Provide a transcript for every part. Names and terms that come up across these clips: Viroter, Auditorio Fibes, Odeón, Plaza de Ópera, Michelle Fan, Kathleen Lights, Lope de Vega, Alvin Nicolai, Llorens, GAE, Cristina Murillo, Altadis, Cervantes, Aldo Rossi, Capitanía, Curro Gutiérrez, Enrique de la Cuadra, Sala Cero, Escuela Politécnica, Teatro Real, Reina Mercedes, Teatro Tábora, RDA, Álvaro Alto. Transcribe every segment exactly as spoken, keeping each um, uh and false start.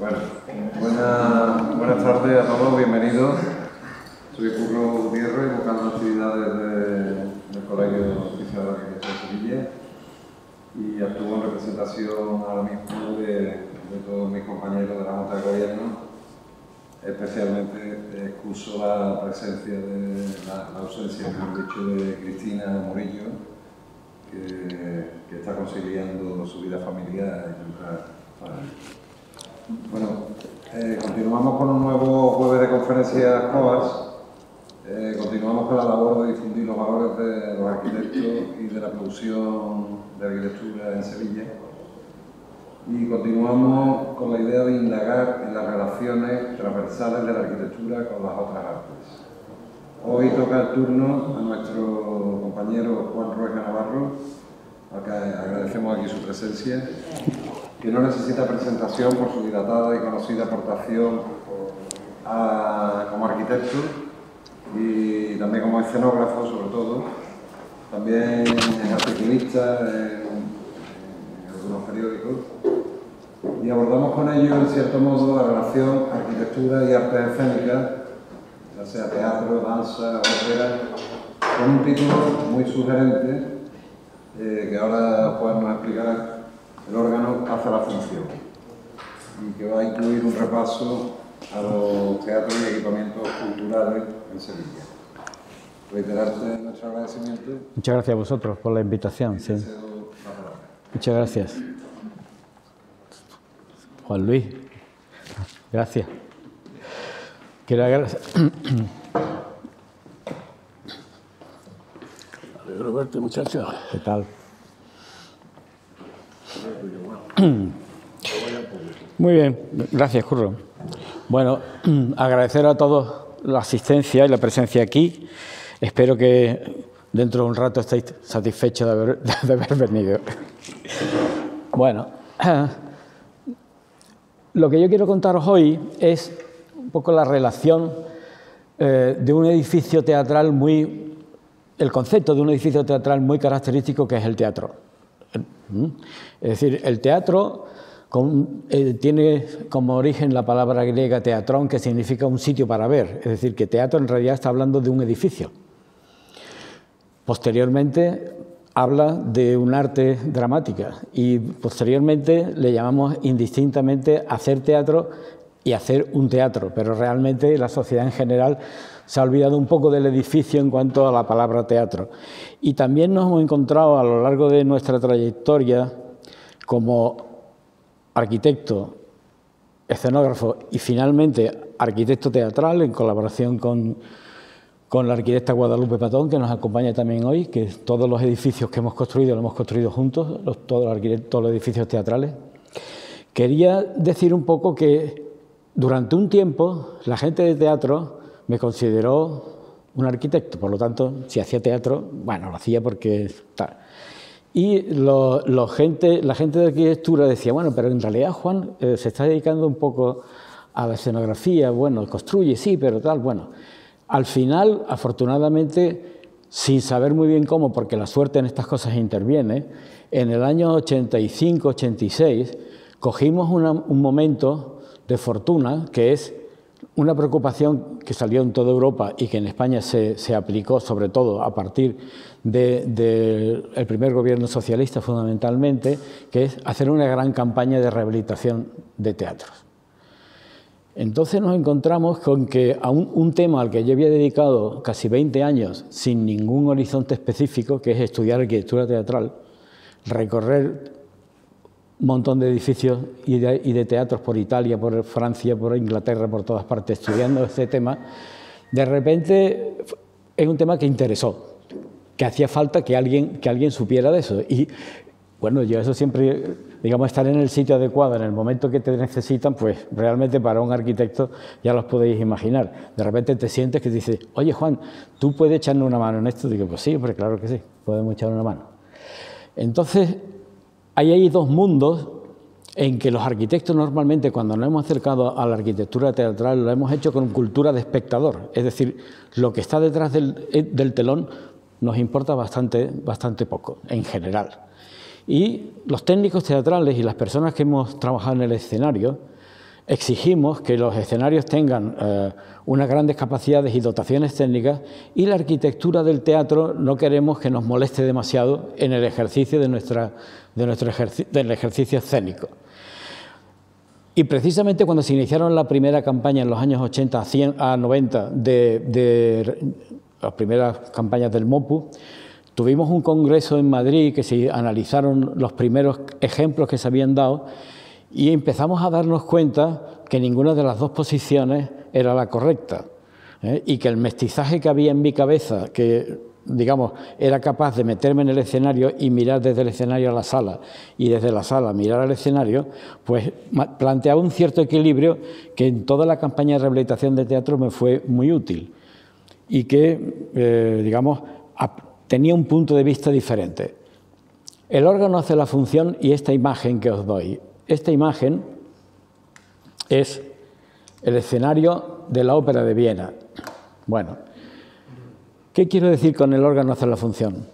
Bueno, buena, buenas tardes a todos, bienvenidos. Soy Curro Gutiérrez, buscando actividades de, del Colegio Oficial de Arquitectura de Sevilla y actúo en representación ahora mismo de, de todos mis compañeros de la Junta de Gobierno. Especialmente excuso la presencia, de, la, la ausencia, mejor dicho, de Cristina Murillo, que, que está conciliando su vida familiar y para... Bueno, eh, continuamos con un nuevo jueves de conferencias C O A S. Eh, continuamos con la labor de difundir los valores de los arquitectos y de la producción de arquitectura en Sevilla. Y continuamos con la idea de indagar en las relaciones transversales de la arquitectura con las otras artes. Hoy toca el turno a nuestro compañero Juan Ruesga Navarro, a que agradecemos aquí su presencia, que no necesita presentación por su dilatada y conocida aportación a, como arquitecto y también como escenógrafo, sobre todo. También es articulista en algunos periódicos. Y abordamos con ello, en cierto modo, la relación arquitectura y arte escénica, ya sea teatro, danza, ópera, con un título muy sugerente, eh, que ahora Juan nos explicará. El órgano hace la función, y que va a incluir un repaso a los teatros y equipamientos culturales en Sevilla. Reiterarte nuestro agradecimiento. Muchas gracias a vosotros por la invitación. Sí. Muchas gracias. Juan Luis, gracias. Quiero agradecer. Roberto, muchachos. ¿Qué tal? Muy bien, gracias, Curro. Bueno, agradecer a todos la asistencia y la presencia aquí. Espero que dentro de un rato estéis satisfechos de haber, de haber venido. Bueno, lo que yo quiero contaros hoy es un poco la relación eh, de un edificio teatral muy... el concepto de un edificio teatral muy característico que es el teatro. Es decir, el teatro con, eh, tiene como origen la palabra griega teatrón, que significa un sitio para ver. Es decir, que teatro en realidad está hablando de un edificio. Posteriormente habla de un arte dramática y posteriormente le llamamos indistintamente hacer teatro y hacer un teatro. Pero realmente la sociedad en general se ha olvidado un poco del edificio en cuanto a la palabra teatro. Y también nos hemos encontrado a lo largo de nuestra trayectoria como arquitecto, escenógrafo y finalmente arquitecto teatral, en colaboración con, con la arquitecta Guadalupe Patón, que nos acompaña también hoy, que todos los edificios que hemos construido los hemos construido juntos, los, todos, los, todos los edificios teatrales. Quería decir un poco que durante un tiempo la gente de teatro me consideró un arquitecto, por lo tanto, si hacía teatro, bueno, lo hacía porque tal. Y lo, lo gente, la gente de arquitectura decía, bueno, pero en realidad Juan eh, se está dedicando un poco a la escenografía, bueno, construye, sí, pero tal, bueno. Al final, afortunadamente, sin saber muy bien cómo, porque la suerte en estas cosas interviene, en el año ochenta y cinco ochenta y seis cogimos una, un momento de fortuna que es una preocupación que salió en toda Europa y que en España se, se aplicó sobre todo a partir del de, de primer gobierno socialista fundamentalmente, que es hacer una gran campaña de rehabilitación de teatros. Entonces nos encontramos con que a un, un tema al que yo había dedicado casi veinte años sin ningún horizonte específico, que es estudiar arquitectura teatral, recorrer un montón de edificios y de, y de teatros por Italia, por Francia, por Inglaterra, por todas partes, estudiando este tema, de repente es un tema que interesó, que hacía falta que alguien, que alguien supiera de eso. Y bueno, yo eso siempre, digamos, estar en el sitio adecuado, en el momento que te necesitan, pues realmente para un arquitecto ya los podéis imaginar. De repente te sientes que te dices, oye Juan, ¿tú puedes echarme una mano en esto? Digo, pues sí, pero claro que sí, podemos echar una mano. Entonces, ahí hay dos mundos en que los arquitectos normalmente, cuando nos hemos acercado a la arquitectura teatral, lo hemos hecho con cultura de espectador. Es decir, lo que está detrás del, del telón nos importa bastante, bastante poco, en general. Y los técnicos teatrales y las personas que hemos trabajado en el escenario Exigimos que los escenarios tengan eh, unas grandes capacidades y dotaciones técnicas, y la arquitectura del teatro no queremos que nos moleste demasiado en el ejercicio, de nuestra, de nuestro ejerci- del ejercicio escénico. Y precisamente cuando se iniciaron la primera campaña en los años ochenta a noventa, de, de las primeras campañas del MOPU, tuvimos un congreso en Madrid que se analizaron los primeros ejemplos que se habían dado, y empezamos a darnos cuenta que ninguna de las dos posiciones era la correcta, ¿eh? Y que el mestizaje que había en mi cabeza, que digamos era capaz de meterme en el escenario y mirar desde el escenario a la sala, y desde la sala mirar al escenario, pues planteaba un cierto equilibrio que en toda la campaña de rehabilitación de teatro me fue muy útil, y que eh, digamos tenía un punto de vista diferente. El órgano hace la función, y esta imagen que os doy, esta imagen es el escenario de la Ópera de Viena. Bueno, ¿qué quiero decir con el órgano hacer la función?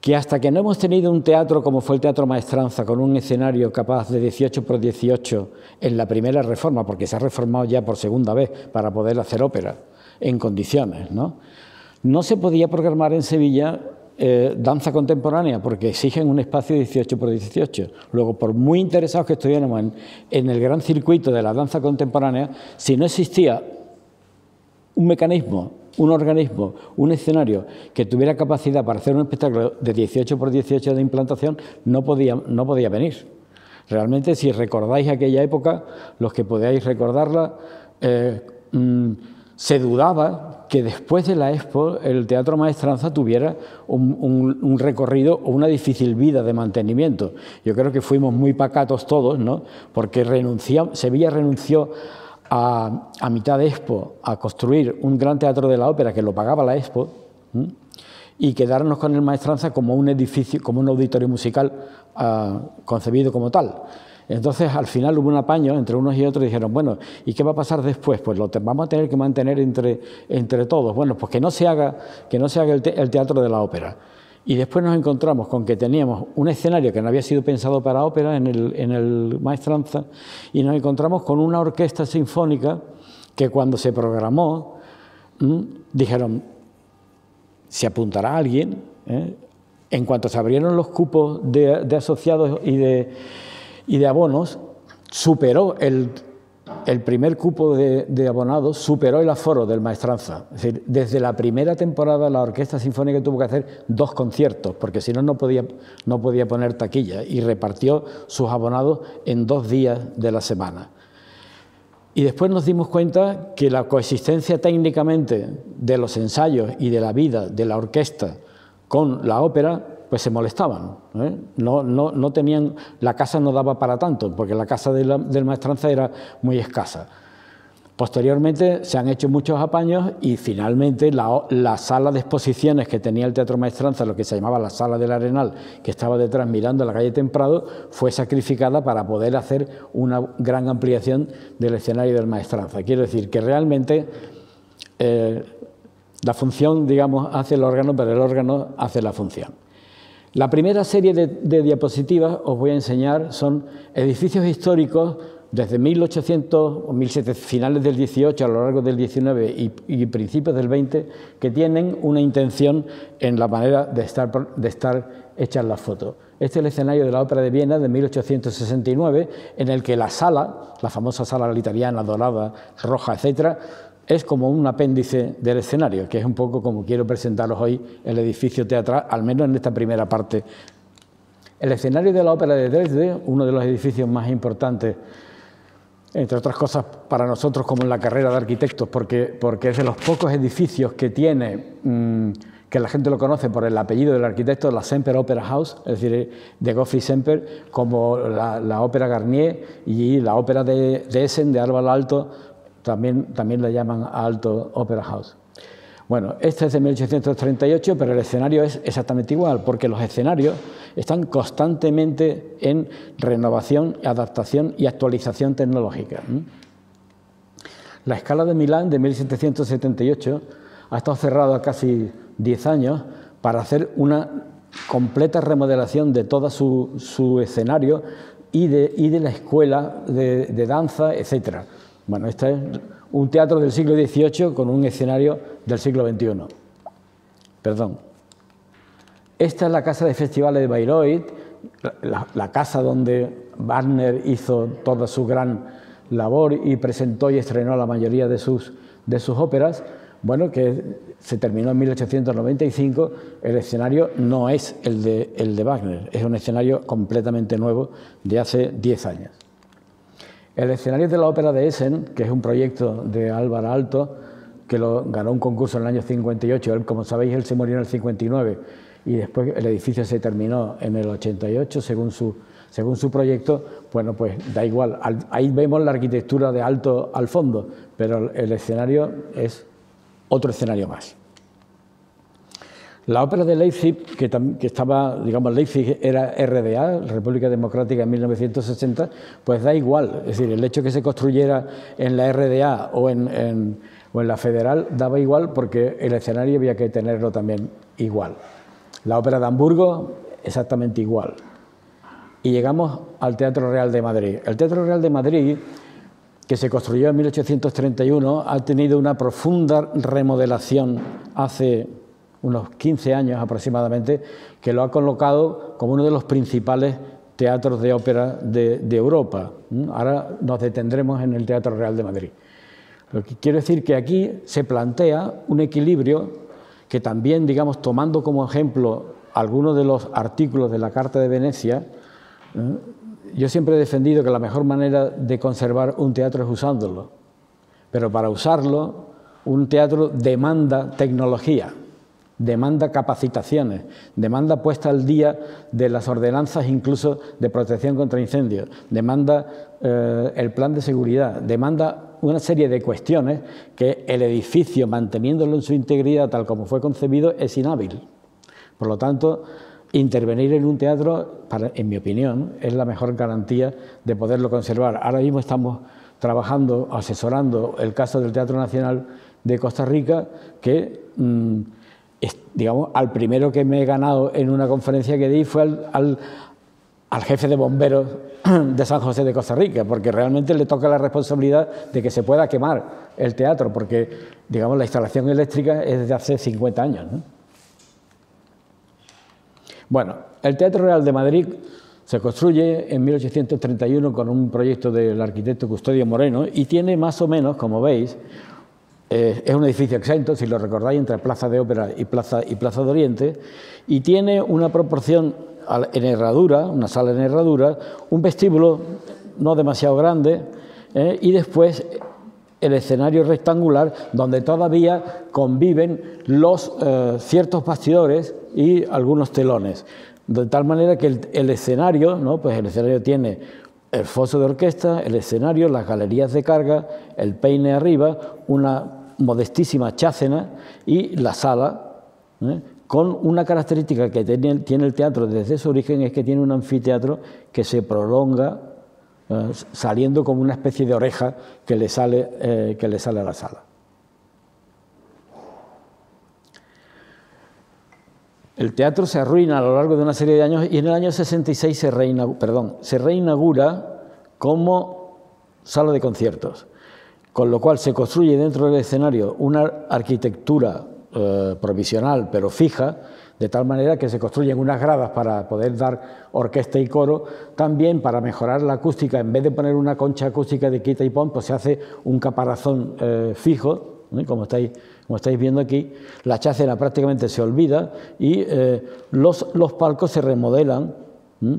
Que hasta que no hemos tenido un teatro como fue el Teatro Maestranza, con un escenario capaz de dieciocho por dieciocho en la primera reforma, porque se ha reformado ya por segunda vez para poder hacer ópera en condiciones, ¿no? No se podía programar en Sevilla Eh, danza contemporánea, porque exigen un espacio de dieciocho por dieciocho. Luego, por muy interesados que estuviéramos en, en el gran circuito de la danza contemporánea, si no existía un mecanismo, un organismo, un escenario que tuviera capacidad para hacer un espectáculo de dieciocho por dieciocho de implantación, no podía, no podía venir. Realmente, si recordáis aquella época, los que podáis recordarla, eh, mmm, se dudaba que después de la Expo el Teatro Maestranza tuviera un, un, un recorrido o una difícil vida de mantenimiento. Yo creo que fuimos muy pacatos todos, ¿no? Porque renuncia, Sevilla renunció a, a mitad de Expo a construir un gran teatro de la ópera que lo pagaba la Expo, ¿eh? Y quedarnos con el Maestranza como un edificio, como un auditorio musical eh, concebido como tal. Entonces, al final hubo un apaño entre unos y otros, y dijeron, bueno, ¿y qué va a pasar después? Pues lo vamos a tener que mantener entre, entre todos. Bueno, pues que no se haga, que no se haga el, te el teatro de la ópera. Y después nos encontramos con que teníamos un escenario que no había sido pensado para ópera en el, en el Maestranza, y nos encontramos con una orquesta sinfónica que cuando se programó, ¿m? dijeron, se apuntará alguien, ¿eh? En cuanto se abrieron los cupos de, de asociados y de... y de abonos, superó el, el primer cupo de, de abonados, superó el aforo del Maestranza. Es decir, desde la primera temporada la Orquesta Sinfónica tuvo que hacer dos conciertos, porque si no, no podía, no podía poner taquilla, y repartió sus abonados en dos días de la semana. Y después nos dimos cuenta que la coexistencia técnicamente de los ensayos y de la vida de la orquesta con la ópera, pues se molestaban, ¿eh? no, no, no tenían, la casa no daba para tanto, porque la casa de la, del Maestranza era muy escasa. Posteriormente se han hecho muchos apaños, y finalmente la, la sala de exposiciones que tenía el Teatro Maestranza, lo que se llamaba la Sala del Arenal, que estaba detrás mirando a la calle Temprado, fue sacrificada para poder hacer una gran ampliación del escenario del Maestranza. Quiero decir que realmente eh, la función, digamos, hace el órgano, pero el órgano hace la función. La primera serie de, de diapositivas os voy a enseñar son edificios históricos desde mil ochocientos o mil setecientos, finales del dieciocho, a lo largo del diecinueve y, y principios del veinte, que tienen una intención en la manera de estar, de estar hechas las fotos. Este es el escenario de la Ópera de Viena de mil ochocientos sesenta y nueve, en el que la sala, la famosa sala italiana, dorada, roja, etcétera, es como un apéndice del escenario, que es un poco como quiero presentaros hoy el edificio teatral, al menos en esta primera parte. El escenario de la Ópera de Dresde, uno de los edificios más importantes, entre otras cosas para nosotros como en la carrera de arquitectos, porque, porque es de los pocos edificios que tiene, mmm, que la gente lo conoce por el apellido del arquitecto, la Semper Opera House, es decir, de Gottfried Semper, como la, la Ópera Garnier y la Ópera de, de Essen, de Álvaro Alto. También, también le llaman Alto Opera House. Bueno, este es de mil ochocientos treinta y ocho, pero el escenario es exactamente igual, porque los escenarios están constantemente en renovación, adaptación y actualización tecnológica. La Escala de Milán de mil setecientos setenta y ocho ha estado cerrada casi diez años para hacer una completa remodelación de todo su, su escenario, y de, y de la escuela de, de danza, etcétera. Bueno, este es un teatro del siglo dieciocho con un escenario del siglo veintiuno. Perdón. Esta es la casa de festivales de Bayreuth, la, la casa donde Wagner hizo toda su gran labor y presentó y estrenó la mayoría de sus, de sus óperas. Bueno, que se terminó en mil ochocientos noventa y cinco, el escenario no es el de, el de Wagner, es un escenario completamente nuevo de hace diez años. El escenario de la ópera de Essen, que es un proyecto de Álvaro Alto, que lo, ganó un concurso en el año cincuenta y ocho, él, como sabéis, él se murió en el cincuenta y nueve y después el edificio se terminó en el ochenta y ocho, según su, según su proyecto. Bueno, pues da igual, ahí vemos la arquitectura de Alto al fondo, pero el escenario es otro escenario más. La ópera de Leipzig, que, que estaba, digamos, Leipzig era R D A, República Democrática en mil novecientos sesenta, pues da igual, es decir, el hecho que se construyera en la R D A o en, en, o en la Federal daba igual porque el escenario había que tenerlo también igual. La ópera de Hamburgo, exactamente igual. Y llegamos al Teatro Real de Madrid. El Teatro Real de Madrid, que se construyó en mil ochocientos treinta y uno, ha tenido una profunda remodelación hace unos quince años aproximadamente, que lo ha colocado como uno de los principales teatros de ópera de, de Europa. Ahora nos detendremos en el Teatro Real de Madrid. Lo que quiero decir que aquí se plantea un equilibrio que también, digamos, tomando como ejemplo algunos de los artículos de la Carta de Venecia, yo siempre he defendido que la mejor manera de conservar un teatro es usándolo, pero para usarlo un teatro demanda tecnología, demanda capacitaciones, demanda puesta al día de las ordenanzas incluso de protección contra incendios, demanda eh, el plan de seguridad, demanda una serie de cuestiones que el edificio, manteniéndolo en su integridad tal como fue concebido, es inhábil. Por lo tanto, intervenir en un teatro, para, en mi opinión, es la mejor garantía de poderlo conservar. Ahora mismo estamos trabajando, asesorando el caso del Teatro Nacional de Costa Rica, que, mmm, es, digamos, al primero que me he ganado en una conferencia que di fue al, al, al jefe de bomberos de San José de Costa Rica, porque realmente le toca la responsabilidad de que se pueda quemar el teatro, porque, digamos, la instalación eléctrica es desde hace cincuenta años, ¿no? Bueno, el Teatro Real de Madrid se construye en mil ochocientos treinta y uno con un proyecto del arquitecto Custodio Moreno y tiene más o menos, como veis, eh, es un edificio exento, si lo recordáis, entre Plaza de Ópera y Plaza, y Plaza de Oriente, y tiene una proporción en herradura, una sala en herradura, un vestíbulo no demasiado grande, eh, y después el escenario rectangular donde todavía conviven los eh, ciertos bastidores y algunos telones, de tal manera que el, el escenario, ¿no? Pues el escenario tiene el foso de orquesta, el escenario, las galerías de carga, el peine arriba, una modestísima chácena y la sala, ¿eh? Con una característica que tiene, tiene el teatro desde su origen, es que tiene un anfiteatro que se prolonga eh, saliendo como una especie de oreja que le sale, eh, que le sale a la sala. El teatro se arruina a lo largo de una serie de años y en el año sesenta y seis se reinaugura, perdón, se reinaugura como sala de conciertos, con lo cual se construye dentro del escenario una arquitectura eh, provisional pero fija, de tal manera que se construyen unas gradas para poder dar orquesta y coro, también para mejorar la acústica. En vez de poner una concha acústica de quita y pon, pues se hace un caparazón eh, fijo, como estáis, como estáis viendo aquí, la chácena prácticamente se olvida y eh, los, los palcos se remodelan, ¿m?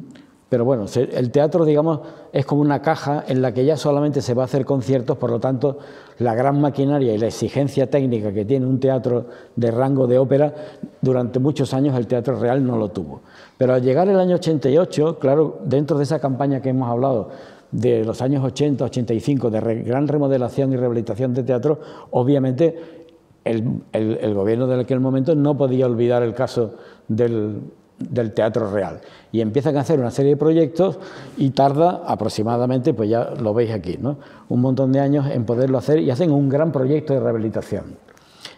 Pero bueno, se, el teatro, digamos, es como una caja en la que ya solamente se va a hacer conciertos, por lo tanto, la gran maquinaria y la exigencia técnica que tiene un teatro de rango de ópera, durante muchos años el Teatro Real no lo tuvo. Pero al llegar el año ochenta y ocho, claro, dentro de esa campaña que hemos hablado, de los años ochenta, ochenta y cinco, de re, gran remodelación y rehabilitación de teatro, obviamente el, el, el gobierno de aquel momento no podía olvidar el caso del, del Teatro Real. Y empiezan a hacer una serie de proyectos y tarda aproximadamente, pues ya lo veis aquí, ¿no?, un montón de años en poderlo hacer, y hacen un gran proyecto de rehabilitación.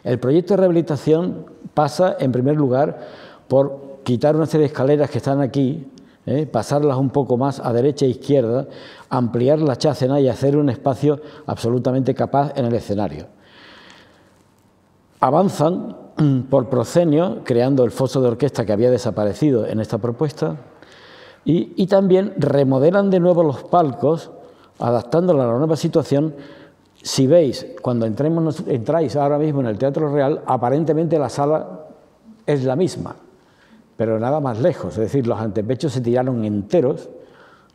El proyecto de rehabilitación pasa, en primer lugar, por quitar una serie de escaleras que están aquí, ¿eh? Pasarlas un poco más a derecha e izquierda, ampliar la chacena y hacer un espacio absolutamente capaz en el escenario. Avanzan por proscenio, creando el foso de orquesta que había desaparecido en esta propuesta, y, y también remodelan de nuevo los palcos, adaptándolos a la nueva situación. Si veis, cuando entremos, entráis ahora mismo en el Teatro Real, aparentemente la sala es la misma, pero nada más lejos. Es decir, los antepechos se tiraron enteros,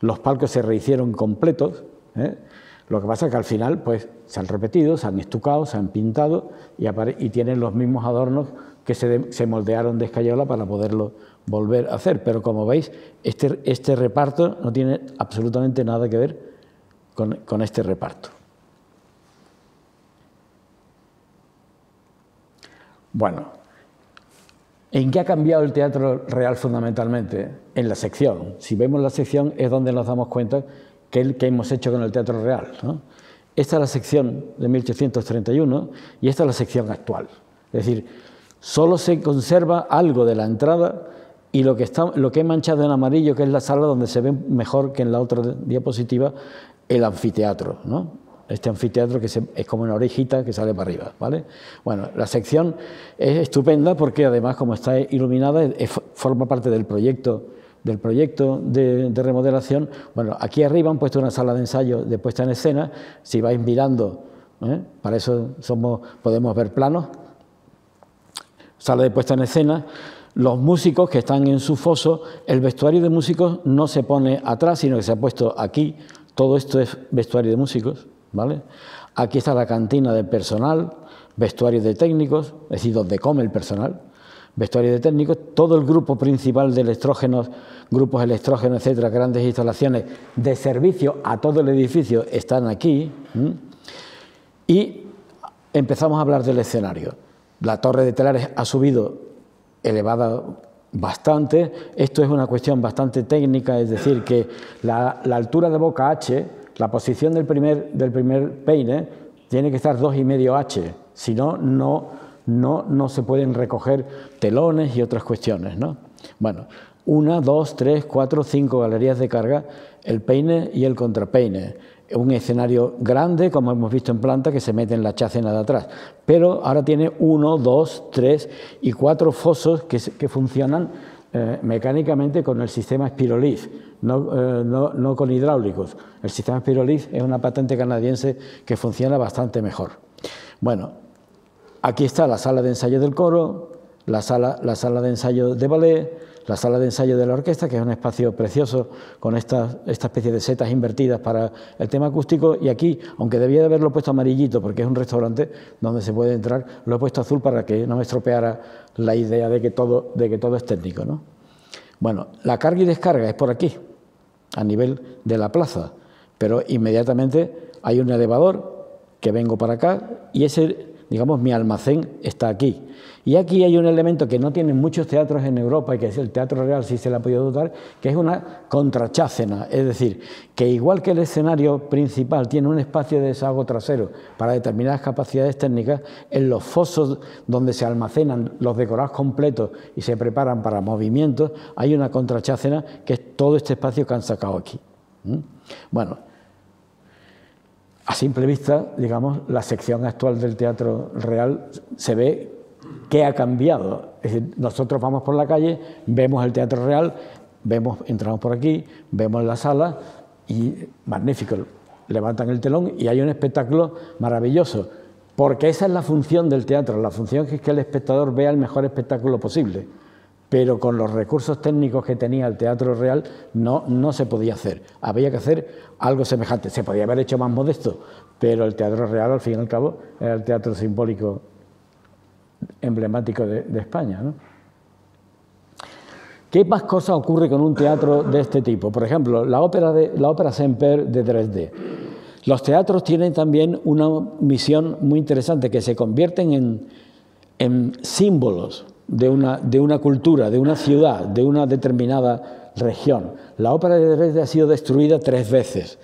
los palcos se rehicieron completos, ¿eh? Lo que pasa es que al final pues, se han repetido, se han estucado, se han pintado y, y tienen los mismos adornos que se, se moldearon de escayola para poderlo volver a hacer. Pero como veis, este, este reparto no tiene absolutamente nada que ver con, con este reparto. Bueno, ¿en qué ha cambiado el Teatro Real fundamentalmente? En la sección. Si vemos la sección es donde nos damos cuenta que, el, que hemos hecho con el Teatro Real, ¿no? Esta es la sección de mil ochocientos treinta y uno y esta es la sección actual. Es decir, solo se conserva algo de la entrada y lo que, está, lo que he manchado en amarillo, que es la sala donde se ve mejor que en la otra diapositiva, el anfiteatro, ¿no? Este anfiteatro que se, es como una orejita que sale para arriba, ¿vale? Bueno, la sección es estupenda porque además como está iluminada, es, forma parte del proyecto, del proyecto de, de remodelación. Bueno, aquí arriba han puesto una sala de ensayo de puesta en escena. Si vais mirando, ¿eh? Para eso somos, podemos ver planos, sala de puesta en escena, los músicos que están en su foso, el vestuario de músicos no se pone atrás, sino que se ha puesto aquí, todo esto es vestuario de músicos. ¿Vale? Aquí está la cantina de personal, vestuario de técnicos, es decir, donde come el personal, vestuario de técnicos, todo el grupo principal de electrógenos, grupos electrógenos, etcétera, grandes instalaciones de servicio a todo el edificio están aquí. ¿Mm? Y empezamos a hablar del escenario. La torre de telares ha subido elevada bastante, esto es una cuestión bastante técnica, es decir, que la, la altura de boca H, la posición del primer, del primer peine tiene que estar dos y medio hache, si no, no, no, no se pueden recoger telones y otras cuestiones, ¿no? Bueno, una, dos, tres, cuatro, cinco galerías de carga, el peine y el contrapeine. Un escenario grande, como hemos visto en planta, que se mete en la chacena de atrás. Pero ahora tiene uno, dos, tres y cuatro fosos que, que funcionan Eh, mecánicamente con el sistema SpiroLift, no, eh, no, no con hidráulicos. El sistema SpiroLift es una patente canadiense que funciona bastante mejor. Bueno, aquí está la sala de ensayo del coro, la sala, la sala de ensayo de ballet, la sala de ensayo de la orquesta, que es un espacio precioso con esta, esta especie de setas invertidas para el tema acústico. Y aquí, aunque debía de haberlo puesto amarillito porque es un restaurante donde se puede entrar, lo he puesto azul para que no me estropeara la idea de que todo, de que todo es técnico, ¿no? Bueno, la carga y descarga es por aquí, a nivel de la plaza, pero inmediatamente hay un elevador que vengo para acá y ese, digamos, mi almacén está aquí. Y aquí hay un elemento que no tienen muchos teatros en Europa y que es el Teatro Real, si se le ha podido dotar, que es una contrachacena. Es decir, que igual que el escenario principal tiene un espacio de desagüe trasero para determinadas capacidades técnicas, en los fosos donde se almacenan los decorados completos y se preparan para movimientos, hay una contrachacena que es todo este espacio que han sacado aquí. ¿Mm? Bueno, a simple vista, digamos, la sección actual del Teatro Real se ve que ha cambiado. Es decir, nosotros vamos por la calle, vemos el Teatro Real, vemos, entramos por aquí, vemos la sala y magnífico, levantan el telón y hay un espectáculo maravilloso, porque esa es la función del teatro, la función es que el espectador vea el mejor espectáculo posible, pero con los recursos técnicos que tenía el Teatro Real no, no se podía hacer, había que hacer algo semejante, se podía haber hecho más modesto, pero el Teatro Real al fin y al cabo era el teatro simbólico emblemático de, de España, ¿no? ¿Qué más cosas ocurre con un teatro de este tipo? Por ejemplo, la ópera, de, la ópera Semper de Dresde. Los teatros tienen también una misión muy interesante, que se convierten en, en símbolos de una, de una cultura, de una ciudad, de una determinada región. La ópera de Dresde ha sido destruida tres veces,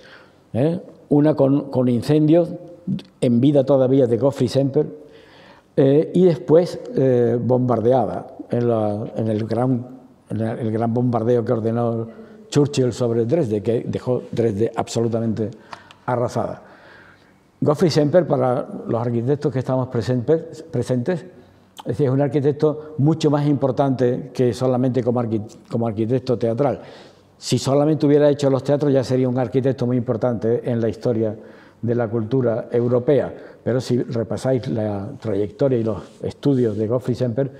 ¿eh? Una con, con incendios, en vida todavía de Gottfried Semper, eh, y después eh, bombardeada en, la, en, el gran, en el gran bombardeo que ordenó Churchill sobre Dresde, que dejó Dresde absolutamente arrasada. Gottfried Semper, para los arquitectos que estamos presentes, es un arquitecto mucho más importante que solamente como arquitecto teatral. Si solamente hubiera hecho los teatros, ya sería un arquitecto muy importante en la historia de la cultura europea. Pero si repasáis la trayectoria y los estudios de Gottfried Semper,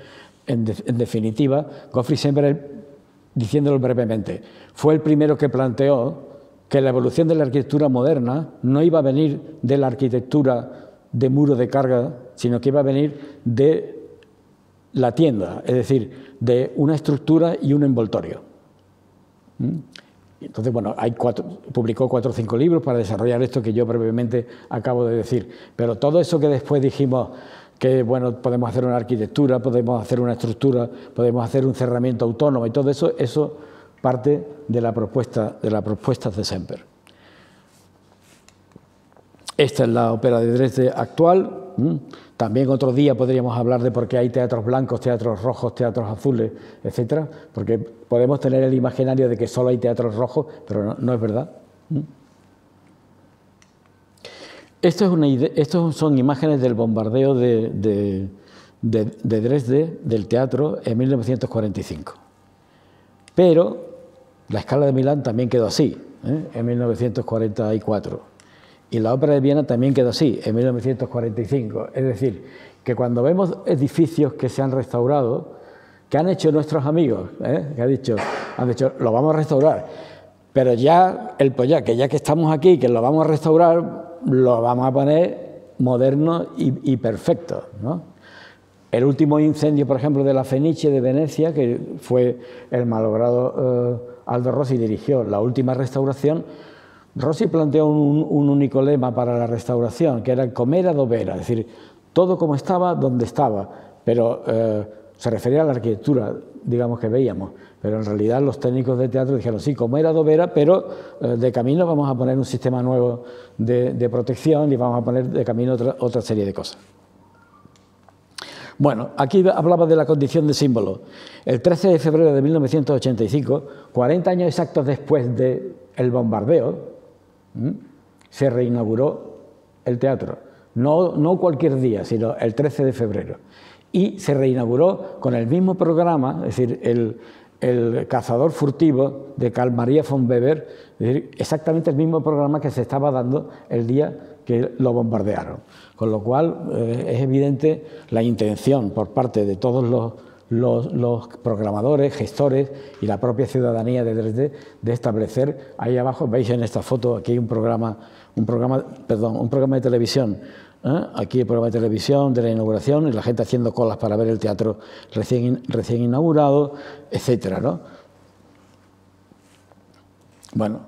en, de, en definitiva, Gottfried Semper, diciéndolo brevemente, fue el primero que planteó que la evolución de la arquitectura moderna no iba a venir de la arquitectura de muro de carga, sino que iba a venir de la tienda, es decir, de una estructura y un envoltorio. Entonces, bueno, hay cuatro, publicó cuatro o cinco libros para desarrollar esto que yo brevemente acabo de decir. Pero todo eso que después dijimos que, bueno, podemos hacer una arquitectura, podemos hacer una estructura, podemos hacer un cerramiento autónomo y todo eso, eso parte de la propuesta de, la propuesta de Semper. Esta es la ópera de Dresde actual. También otro día podríamos hablar de por qué hay teatros blancos, teatros rojos, teatros azules, etcétera, porque podemos tener el imaginario de que solo hay teatros rojos, pero no, no es verdad. Esto es una idea, estos son imágenes del bombardeo de, de, de, de Dresde, del teatro, en mil novecientos cuarenta y cinco. Pero la escala de Milán también quedó así, ¿eh?, en mil novecientos cuarenta y cuatro. Y la ópera de Viena también quedó así, en mil novecientos cuarenta y cinco. Es decir, que cuando vemos edificios que se han restaurado, que han hecho nuestros amigos, ¿eh?, que han dicho, han dicho, lo vamos a restaurar, pero ya el Pollack, que ya que estamos aquí, que lo vamos a restaurar, lo vamos a poner moderno y, y perfecto, ¿no? El último incendio, por ejemplo, de la Fenice de Venecia, que fue el malogrado eh, Aldo Rossi dirigió la última restauración, Rossi planteó un, un único lema para la restauración, que era comer ad opera, es decir, todo como estaba, donde estaba, pero eh, se refería a la arquitectura, digamos, que veíamos, pero en realidad los técnicos de teatro dijeron, sí, comer ad opera, pero eh, de camino vamos a poner un sistema nuevo de, de protección y vamos a poner de camino otra, otra serie de cosas. Bueno, aquí hablaba de la condición de símbolo. El trece de febrero de mil novecientos ochenta y cinco, cuarenta años exactos después del bombardeo, se reinauguró el teatro, no, no cualquier día, sino el trece de febrero, y se reinauguró con el mismo programa, es decir, el, el cazador furtivo de Carl Maria von Weber, es decir, exactamente el mismo programa que se estaba dando el día que lo bombardearon, con lo cual eh, es evidente la intención por parte de todos los, los, los programadores, gestores y la propia ciudadanía de Dresde de establecer. Ahí abajo veis en esta foto, aquí hay un programa, un programa, perdón, un programa de televisión, ¿eh? Aquí el programa de televisión de la inauguración y la gente haciendo colas para ver el teatro recién, recién inaugurado, etcétera, ¿no? Bueno,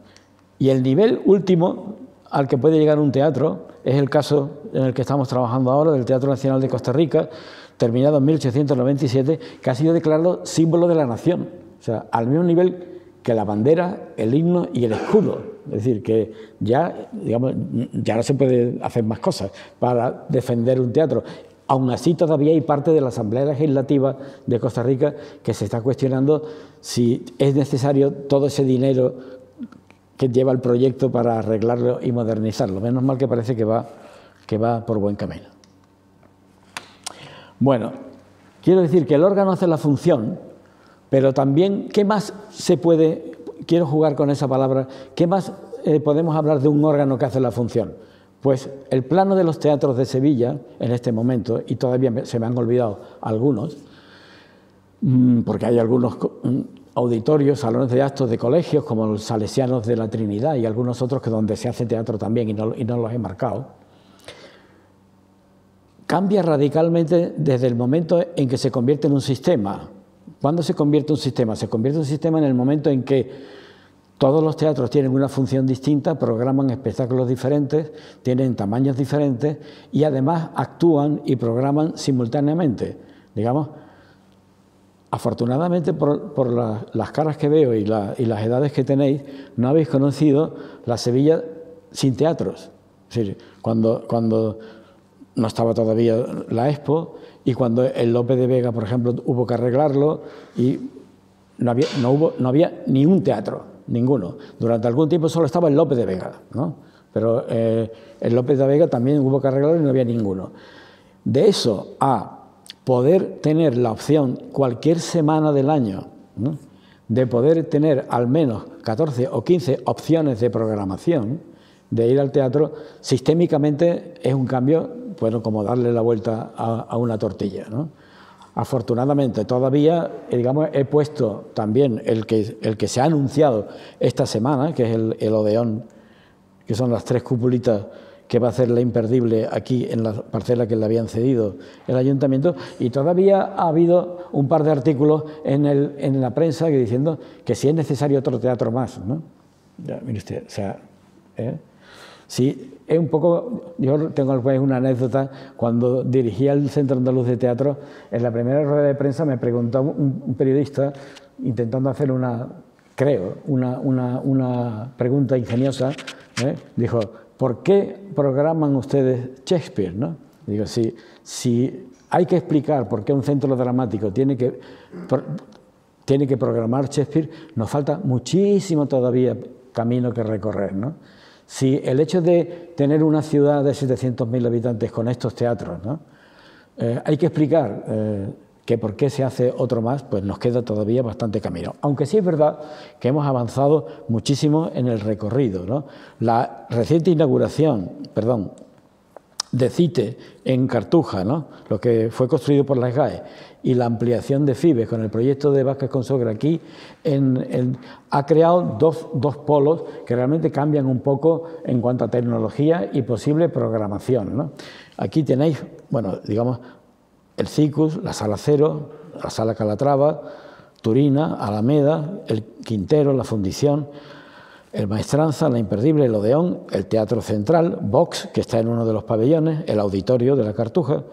y el nivel último al que puede llegar un teatro es el caso en el que estamos trabajando ahora, del Teatro Nacional de Costa Rica, terminado en mil ochocientos noventa y siete, que ha sido declarado símbolo de la nación, o sea, al mismo nivel que la bandera, el himno y el escudo. Es decir, que ya, digamos, ya no se puede hacer más cosas para defender un teatro. Aún así, todavía hay parte de la Asamblea Legislativa de Costa Rica que se está cuestionando si es necesario todo ese dinero que lleva el proyecto para arreglarlo y modernizarlo. Menos mal que parece que va, que va por buen camino. Bueno, quiero decir que el órgano hace la función, pero también, ¿qué más se puede? Quiero jugar con esa palabra. ¿Qué más eh, podemos hablar de un órgano que hace la función? Pues el plano de los teatros de Sevilla, en este momento, y todavía se me han olvidado algunos, porque hay algunos auditorios, salones de actos de colegios, como los Salesianos de la Trinidad y algunos otros que donde se hace teatro también, y no, y no los he marcado, cambia radicalmente desde el momento en que se convierte en un sistema. ¿Cuándo se convierte en un sistema? Se convierte en un sistema en el momento en que todos los teatros tienen una función distinta, programan espectáculos diferentes, tienen tamaños diferentes y además actúan y programan simultáneamente, digamos. Afortunadamente, por, por la, las caras que veo y, la, y las edades que tenéis, no habéis conocido la Sevilla sin teatros. Es decir, cuando, cuando no estaba todavía la Expo y cuando el Lope de Vega, por ejemplo, hubo que arreglarlo y no había, no hubo, no había ni un teatro. ninguno. Durante algún tiempo solo estaba el Lope de Vega, ¿no? Pero eh, el Lope de Vega también hubo que arreglarlo y no había ninguno. De eso a poder tener la opción cualquier semana del año, ¿no?, de poder tener al menos catorce o quince opciones de programación, de ir al teatro, sistémicamente es un cambio, bueno, como darle la vuelta a, a una tortilla, ¿no? Afortunadamente, todavía, digamos, he puesto también el que, el que se ha anunciado esta semana, que es el, el Odeón, que son las tres cupulitas que va a hacer La Imperdible aquí en la parcela que le habían cedido el ayuntamiento, y todavía ha habido un par de artículos en, el, en la prensa que diciendo que si es necesario otro teatro más, ¿no? Ya, mire usted, o sea, ¿eh? Sí, es un poco, yo tengo una anécdota, cuando dirigía el Centro Andaluz de Teatro, en la primera rueda de prensa me preguntó un periodista, intentando hacer una, creo, una, una, una pregunta ingeniosa, ¿eh? Dijo, ¿por qué programan ustedes Shakespeare? ¿No? Digo, si, si hay que explicar por qué un centro dramático tiene que, por, tiene que programar Shakespeare, nos falta muchísimo todavía camino que recorrer, ¿no? Si el hecho de tener una ciudad de setecientos mil habitantes con estos teatros, ¿no?, eh, hay que explicar eh, que por qué se hace otro más, pues nos queda todavía bastante camino. Aunque sí es verdad que hemos avanzado muchísimo en el recorrido, ¿no? La reciente inauguración, perdón, de Cite en Cartuja, ¿no?, lo que fue construido por las GAE, y la ampliación de Fibes con el proyecto de Vázquez Consogra aquí, en, en, ha creado dos, dos polos que realmente cambian un poco en cuanto a tecnología y posible programación, ¿no? Aquí tenéis, bueno, digamos, el Cicus, la Sala Cero, la Sala Calatrava, Turina, Alameda, el Quintero, la Fundición, el Maestranza, La Imperdible, el Odeón, el Teatro Central, Vox, que está en uno de los pabellones, el Auditorio de la Cartuja,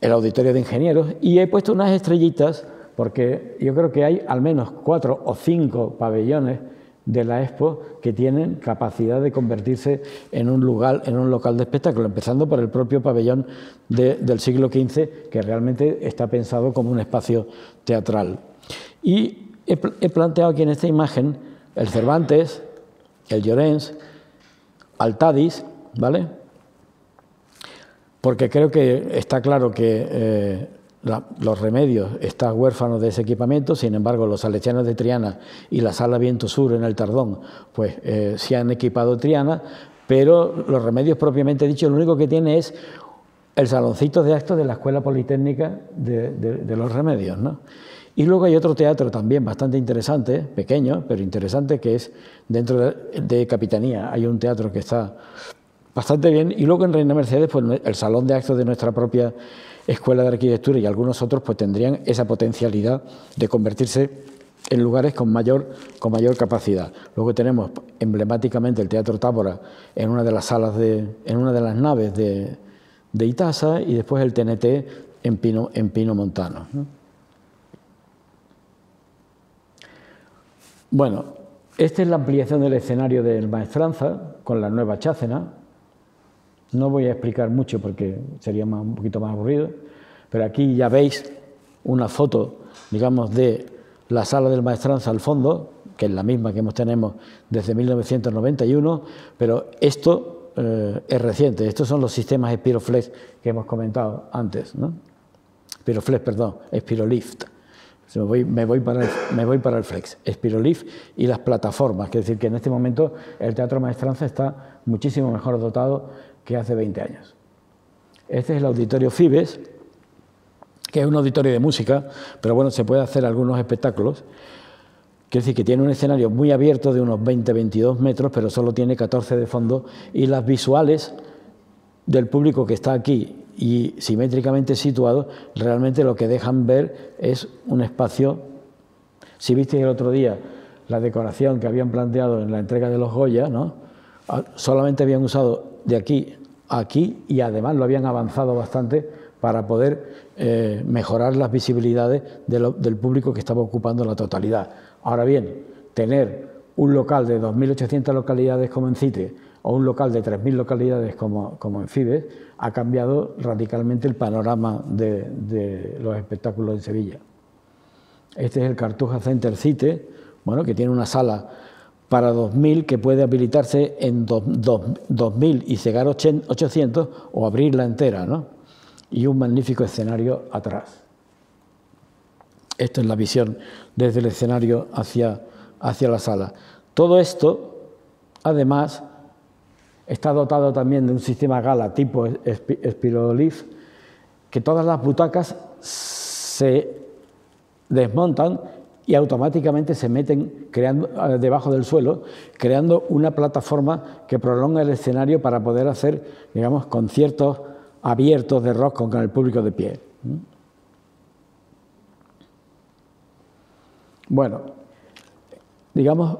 el Auditorio de Ingenieros, y he puesto unas estrellitas porque yo creo que hay al menos cuatro o cinco pabellones de la Expo que tienen capacidad de convertirse en un lugar, en un local de espectáculo, empezando por el propio pabellón de, del siglo quince, que realmente está pensado como un espacio teatral. Y he, he planteado aquí en esta imagen el Cervantes, el Llorens, Altadis, ¿vale?, porque creo que está claro que eh, la, los Remedios están huérfanos de ese equipamiento, sin embargo los Salesianos de Triana y la Sala Viento Sur en el Tardón, pues eh, se han equipado Triana, pero los Remedios propiamente dicho, lo único que tiene es el saloncito de actos de la Escuela Politécnica de, de, de los Remedios, ¿no? Y luego hay otro teatro también bastante interesante, pequeño, pero interesante, que es dentro de, de Capitanía. Hay un teatro que está bastante bien. Y luego en Reina Mercedes, pues el salón de actos de nuestra propia Escuela de Arquitectura y algunos otros, pues tendrían esa potencialidad de convertirse en lugares con mayor, con mayor capacidad. Luego tenemos emblemáticamente el Teatro Tábora en una de las salas de, en una de las naves de, de Itasa, y después el T N T en Pino, en Pino Montano, ¿no? Bueno, esta es la ampliación del escenario del Maestranza con la nueva chácena. No voy a explicar mucho porque sería más, un poquito más aburrido, pero aquí ya veis una foto, digamos, de la sala del Maestranza al fondo, que es la misma que hemos tenemos desde mil novecientos noventa y uno, pero esto eh, es reciente. Estos son los sistemas SpiroFlex que hemos comentado antes, ¿no? SpiroFlex, perdón, SpiraLift. Me voy, me, voy para el, me voy para el Flex, SpiroLift y las plataformas, que es decir, que en este momento el Teatro Maestranza está muchísimo mejor dotado que hace veinte años. Este es el Auditorio Fibes, que es un auditorio de música, pero bueno, se puede hacer algunos espectáculos. Quiere decir que tiene un escenario muy abierto de unos veinte a veintidós metros, pero solo tiene catorce de fondo, y las visuales del público que está aquí y simétricamente situado, realmente lo que dejan ver es un espacio. Si visteis el otro día la decoración que habían planteado en la entrega de los Goya, ¿no?, solamente habían usado de aquí a aquí, y además lo habían avanzado bastante para poder eh, mejorar las visibilidades de lo, del público que estaba ocupando la totalidad. Ahora bien, tener un local de dos mil ochocientas localidades como en Cite, o un local de tres mil localidades como, como en Fibes, ha cambiado radicalmente el panorama de, de los espectáculos en Sevilla. Este es el Cartuja Center Cite, bueno, que tiene una sala para dos mil, que puede habilitarse en dos mil y cegar ochocientos o abrirla entera, ¿no? Y un magnífico escenario atrás. Esta es la visión desde el escenario hacia, hacia la sala. Todo esto, además, está dotado también de un sistema gala tipo SpiraLift, que todas las butacas se desmontan y automáticamente se meten creando, debajo del suelo, creando una plataforma que prolonga el escenario para poder hacer, digamos, conciertos abiertos de rock con el público de pie. Bueno, digamos,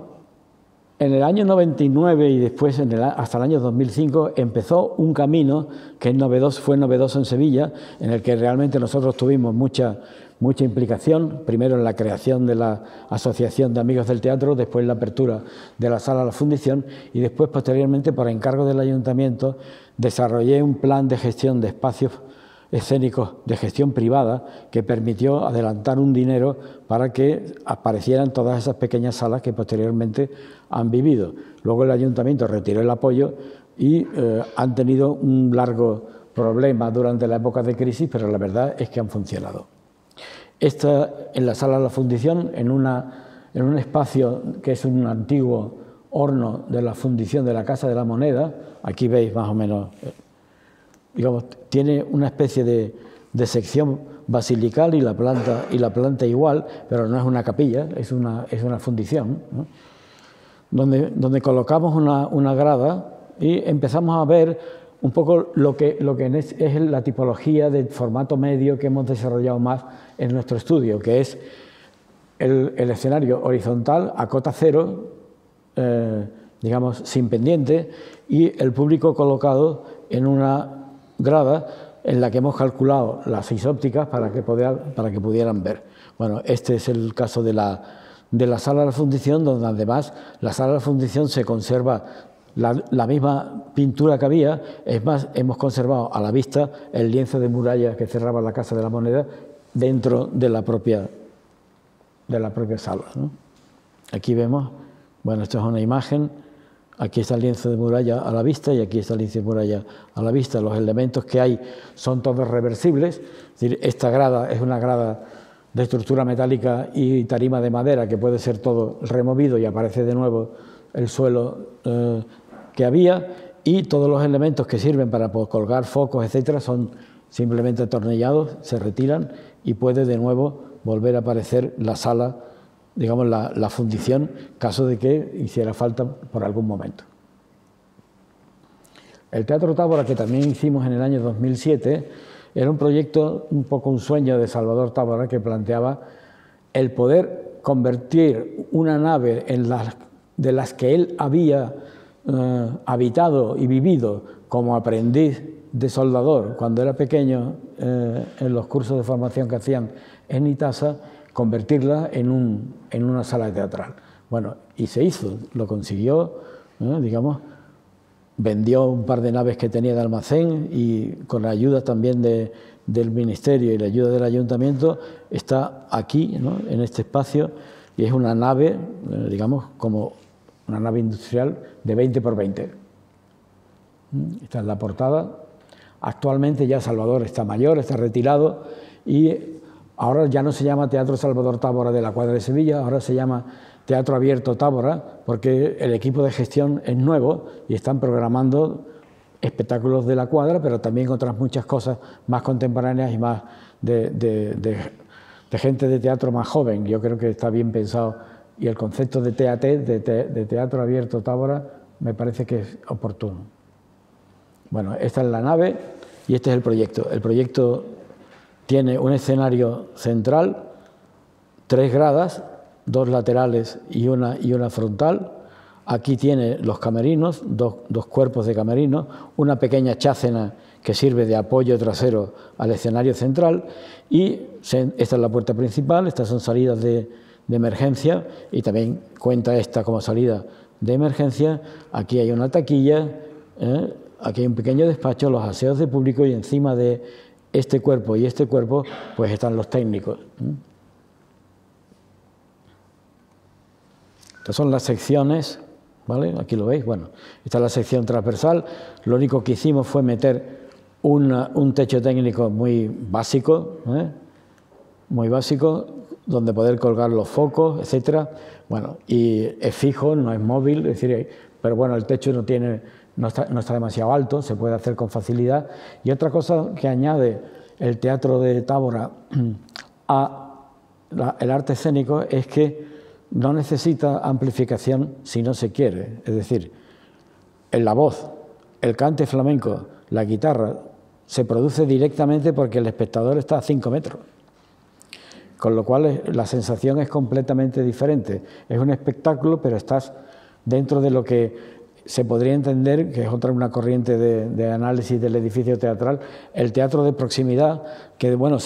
en el año noventa y nueve y después en el, hasta el año dos mil cinco empezó un camino que es novedoso, fue novedoso en Sevilla, en el que realmente nosotros tuvimos mucha, mucha implicación, primero en la creación de la Asociación de Amigos del Teatro, después en la apertura de la Sala de la Fundición y después, posteriormente, por encargo del Ayuntamiento, desarrollé un plan de gestión de espacios escénicos de gestión privada que permitió adelantar un dinero para que aparecieran todas esas pequeñas salas que posteriormente han vivido. Luego el Ayuntamiento retiró el apoyo y eh, han tenido un largo problema durante la época de crisis, pero la verdad es que han funcionado. Esta en la Sala de la Fundición, en, una, en un espacio que es un antiguo horno de la fundición de la Casa de la Moneda, aquí veis más o menos... Digamos, tiene una especie de, de sección basilical y la planta y la planta igual, pero no es una capilla, es una, es una fundición, ¿no? Donde, donde colocamos una, una grada y empezamos a ver un poco lo que, lo que es, es la tipología de formato medio que hemos desarrollado más en nuestro estudio, que es el, el escenario horizontal a cota cero, eh, digamos, sin pendiente, y el público colocado en una grada en la que hemos calculado las isópticas para que, poder, para que pudieran ver. Bueno, este es el caso de la, de la Sala de la Fundición, donde además la Sala de la Fundición se conserva la, la misma pintura que había, es más, hemos conservado a la vista el lienzo de muralla que cerraba la Casa de la Moneda dentro de la propia, de la propia sala, ¿no? Aquí vemos, bueno, esto es una imagen. Aquí está el lienzo de muralla a la vista y aquí está el lienzo de muralla a la vista. Los elementos que hay son todos reversibles. Es decir, esta grada es una grada de estructura metálica y tarima de madera que puede ser todo removido y aparece de nuevo el suelo eh, que había, y todos los elementos que sirven para pues, colgar focos, etcétera, son simplemente atornillados, se retiran y puede de nuevo volver a aparecer la sala, digamos, la, la fundición, caso de que hiciera falta por algún momento. El Teatro Tábora, que también hicimos en el año dos mil siete, era un proyecto, un poco un sueño de Salvador Tábora, que planteaba el poder convertir una nave en la, de las que él había eh, habitado y vivido como aprendiz de soldador cuando era pequeño, eh, en los cursos de formación que hacían en Itasa, convertirla en, un, en una sala teatral. Bueno, y se hizo, lo consiguió, ¿no? Digamos, vendió un par de naves que tenía de almacén y con la ayuda también de, del Ministerio y la ayuda del Ayuntamiento está aquí, ¿no? En este espacio, y es una nave, digamos, como una nave industrial de veinte por veinte. Esta es la portada. Actualmente ya Salvador está mayor, está retirado y ahora ya no se llama Teatro Salvador Tábora de la Cuadra de Sevilla, ahora se llama Teatro Abierto Tábora, porque el equipo de gestión es nuevo y están programando espectáculos de la Cuadra, pero también otras muchas cosas más contemporáneas y más de, de, de, de gente de teatro más joven. Yo creo que está bien pensado y el concepto de T A T, de, te, de Teatro Abierto Tábora, me parece que es oportuno. Bueno, esta es la nave y este es el proyecto. El proyecto tiene un escenario central, tres gradas, dos laterales y una, y una frontal. Aquí tiene los camerinos, dos, dos cuerpos de camerinos, una pequeña chácena que sirve de apoyo trasero al escenario central y se, esta es la puerta principal, estas son salidas de, de emergencia y también cuenta esta como salida de emergencia. Aquí hay una taquilla, ¿eh? Aquí hay un pequeño despacho, los aseos de público y encima de este cuerpo y este cuerpo, pues están los técnicos. Estas son las secciones ¿vale? Aquí lo veis, bueno, esta es la sección transversal. Lo único que hicimos fue meter una, un techo técnico muy básico, ¿eh? muy básico, donde poder colgar los focos, etcétera. Bueno, y es fijo, no es móvil, es decir, pero bueno, el techo no tiene, no está, no está demasiado alto, se puede hacer con facilidad. Y otra cosa que añade el Teatro de Tábora a la, el arte escénico es que no necesita amplificación si no se quiere. Es decir, en la voz, el cante flamenco, la guitarra, se produce directamente porque el espectador está a cinco metros. Con lo cual la sensación es completamente diferente. Es un espectáculo, pero estás dentro de lo que se podría entender, que es otra una corriente de, de análisis del edificio teatral, el teatro de proximidad, que bueno,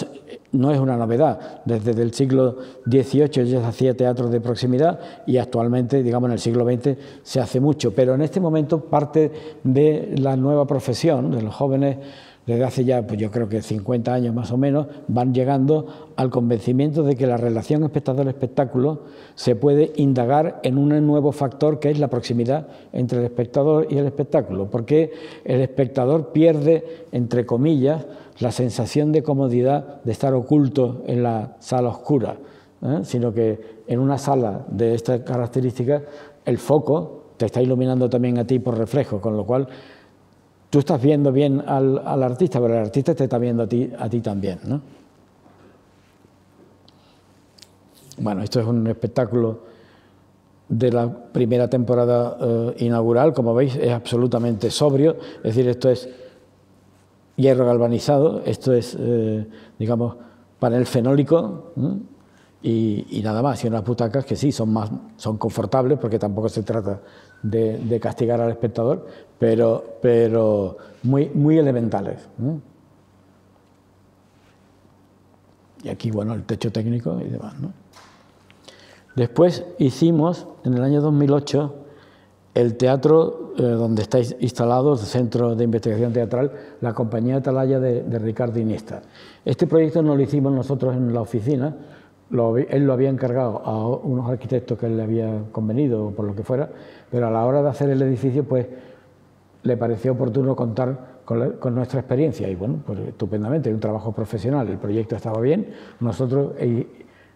no es una novedad. Desde el siglo dieciocho ya se hacía teatro de proximidad y actualmente, digamos, en el siglo veinte se hace mucho. Pero en este momento parte de la nueva profesión, de los jóvenes, desde hace ya, pues yo creo que cincuenta años más o menos, van llegando al convencimiento de que la relación espectador-espectáculo se puede indagar en un nuevo factor que es la proximidad entre el espectador y el espectáculo, porque el espectador pierde, entre comillas, la sensación de comodidad de estar oculto en la sala oscura, ¿eh? sino que en una sala de estas características el foco te está iluminando también a ti por reflejo, con lo cual tú estás viendo bien al, al artista, pero el artista te está viendo a ti, a ti también, ¿no? Bueno, esto es un espectáculo de la primera temporada eh, inaugural, como veis, es absolutamente sobrio, es decir, esto es hierro galvanizado, esto es, eh, digamos, panel fenólico, ¿no? Y, y nada más, y unas butacas que sí, son, más, son confortables, porque tampoco se trata de, de castigar al espectador, pero, pero muy, muy elementales, ¿no? Y aquí, bueno, el techo técnico y demás, ¿no? Después hicimos, en el año dos mil ocho, el teatro eh, donde estáis instalados, el Centro de Investigación Teatral, la Compañía Atalaya de, de Ricardo Iniesta. Este proyecto no lo hicimos nosotros en la oficina, Lo, él lo había encargado a unos arquitectos que le había convenido o por lo que fuera, pero a la hora de hacer el edificio pues le pareció oportuno contar con, la, con nuestra experiencia y bueno, pues estupendamente, un trabajo profesional, el proyecto estaba bien, nosotros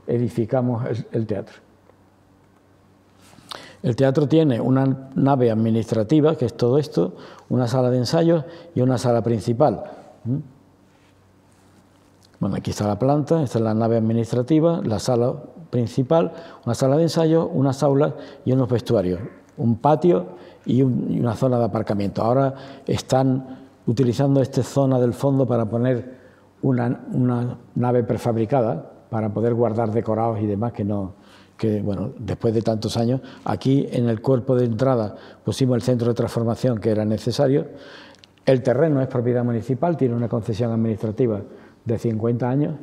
edificamos el, el teatro. El teatro tiene una nave administrativa, que es todo esto, una sala de ensayos y una sala principal. Bueno, aquí está la planta, esta es la nave administrativa, la sala principal, una sala de ensayo, unas aulas y unos vestuarios, un patio y, un, y una zona de aparcamiento. Ahora están utilizando esta zona del fondo para poner una, una nave prefabricada para poder guardar decorados y demás que no, que bueno, después de tantos años, aquí en el cuerpo de entrada pusimos el centro de transformación que era necesario. El terreno es propiedad municipal, tiene una concesión administrativa de cincuenta años,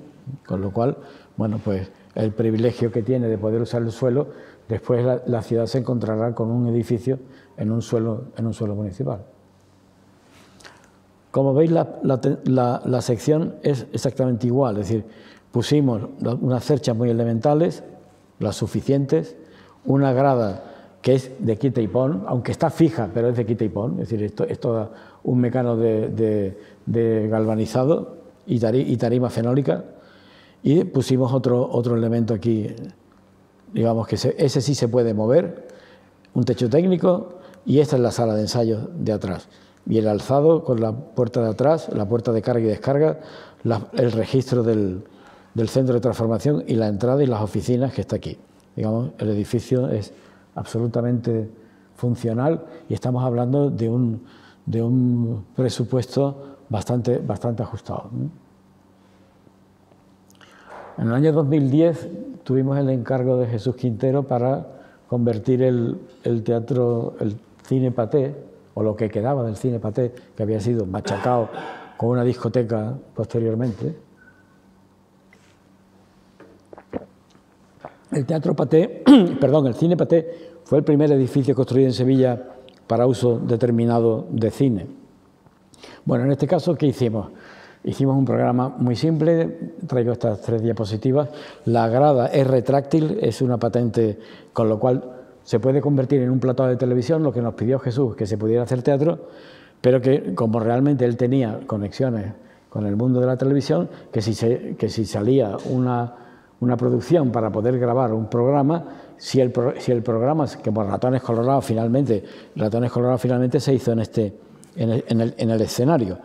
con lo cual, bueno, pues el privilegio que tiene de poder usar el suelo, después la, la ciudad se encontrará con un edificio en un suelo, en un suelo municipal. Como veis, la, la, la, la sección es exactamente igual, es decir, pusimos unas cerchas muy elementales, las suficientes, una grada que es de quita y pon, aunque está fija, pero es de quita y pon, es decir, esto es todo un mecano de, de, de galvanizado, y tarima fenólica, y pusimos otro, otro elemento aquí, digamos que se, ese sí se puede mover, un techo técnico, y esta es la sala de ensayos de atrás, y el alzado con la puerta de atrás, la puerta de carga y descarga, la, el registro del, del centro de transformación y la entrada y las oficinas que está aquí. Digamos, el edificio es absolutamente funcional y estamos hablando de un, de un presupuesto Bastante, bastante ajustado. En el año dos mil diez tuvimos el encargo de Jesús Quintero para convertir el, el teatro, el cine Paté, o lo que quedaba del cine Paté, que había sido machacado con una discoteca posteriormente. El teatro Paté, perdón, el cine Paté fue el primer edificio construido en Sevilla para uso determinado de cine. Bueno, en este caso, ¿qué hicimos? Hicimos un programa muy simple, traigo estas tres diapositivas. La grada es retráctil, es una patente, con lo cual se puede convertir en un plató de televisión, lo que nos pidió Jesús, que se pudiera hacer teatro, pero que como realmente él tenía conexiones con el mundo de la televisión, que si, se, que si salía una, una producción para poder grabar un programa, si el, pro, si el programa, que por Ratones Colorados finalmente, Ratones Colorados finalmente se hizo en, este, en, el, en, el, en el escenario,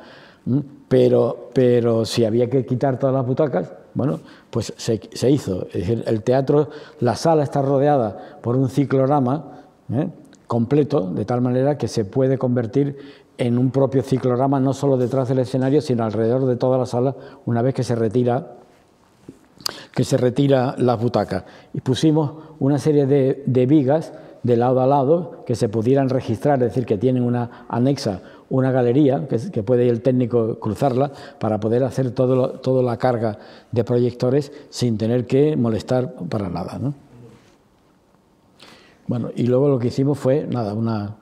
pero, pero si había que quitar todas las butacas, bueno, pues se, se hizo. Es decir, el teatro, la sala está rodeada por un ciclorama ¿eh? completo, de tal manera que se puede convertir en un propio ciclorama, no solo detrás del escenario, sino alrededor de toda la sala, una vez que se retira, que se retira las butacas. Y pusimos una serie de, de vigas de lado a lado que se pudieran registrar, es decir, que tienen una anexa, una galería, que, que puede el técnico cruzarla para poder hacer todo lo, toda la carga de proyectores sin tener que molestar para nada, ¿no? Bueno, y luego lo que hicimos fue, nada, una,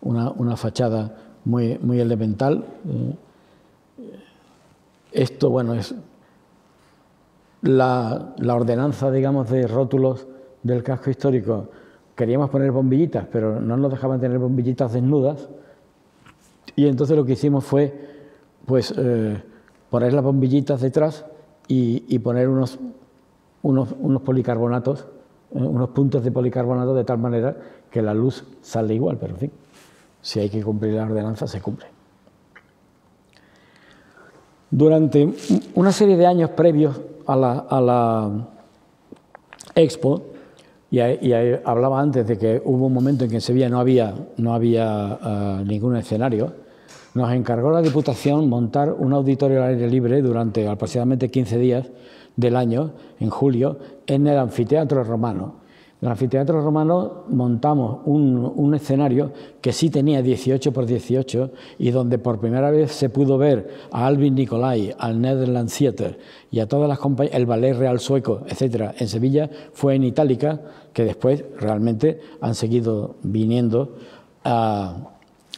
una, una fachada muy, muy elemental. Esto, bueno, es la, la ordenanza, digamos, de rótulos del casco histórico. Queríamos poner bombillitas, pero no nos dejaban tener bombillitas desnudas, y entonces lo que hicimos fue pues, eh, poner las bombillitas detrás y, y poner unos, unos, unos policarbonatos, eh, unos puntos de policarbonato, de tal manera que la luz sale igual, pero en fin. Si hay que cumplir la ordenanza, se cumple. Durante una serie de años previos a la, a la Expo, y, a, y a, hablaba antes de que hubo un momento en que en Sevilla no había, no había uh, ningún escenario, nos encargó la Diputación montar un auditorio al aire libre durante aproximadamente quince días del año, en julio, en el Anfiteatro Romano. En el Anfiteatro Romano montamos un, un escenario que sí tenía dieciocho por dieciocho y donde por primera vez se pudo ver a Alvin Nicolai, al Nederland Theatre y a todas las compañías, el Ballet Real Sueco, etcétera. En Sevilla fue en Itálica, que después realmente han seguido viniendo a,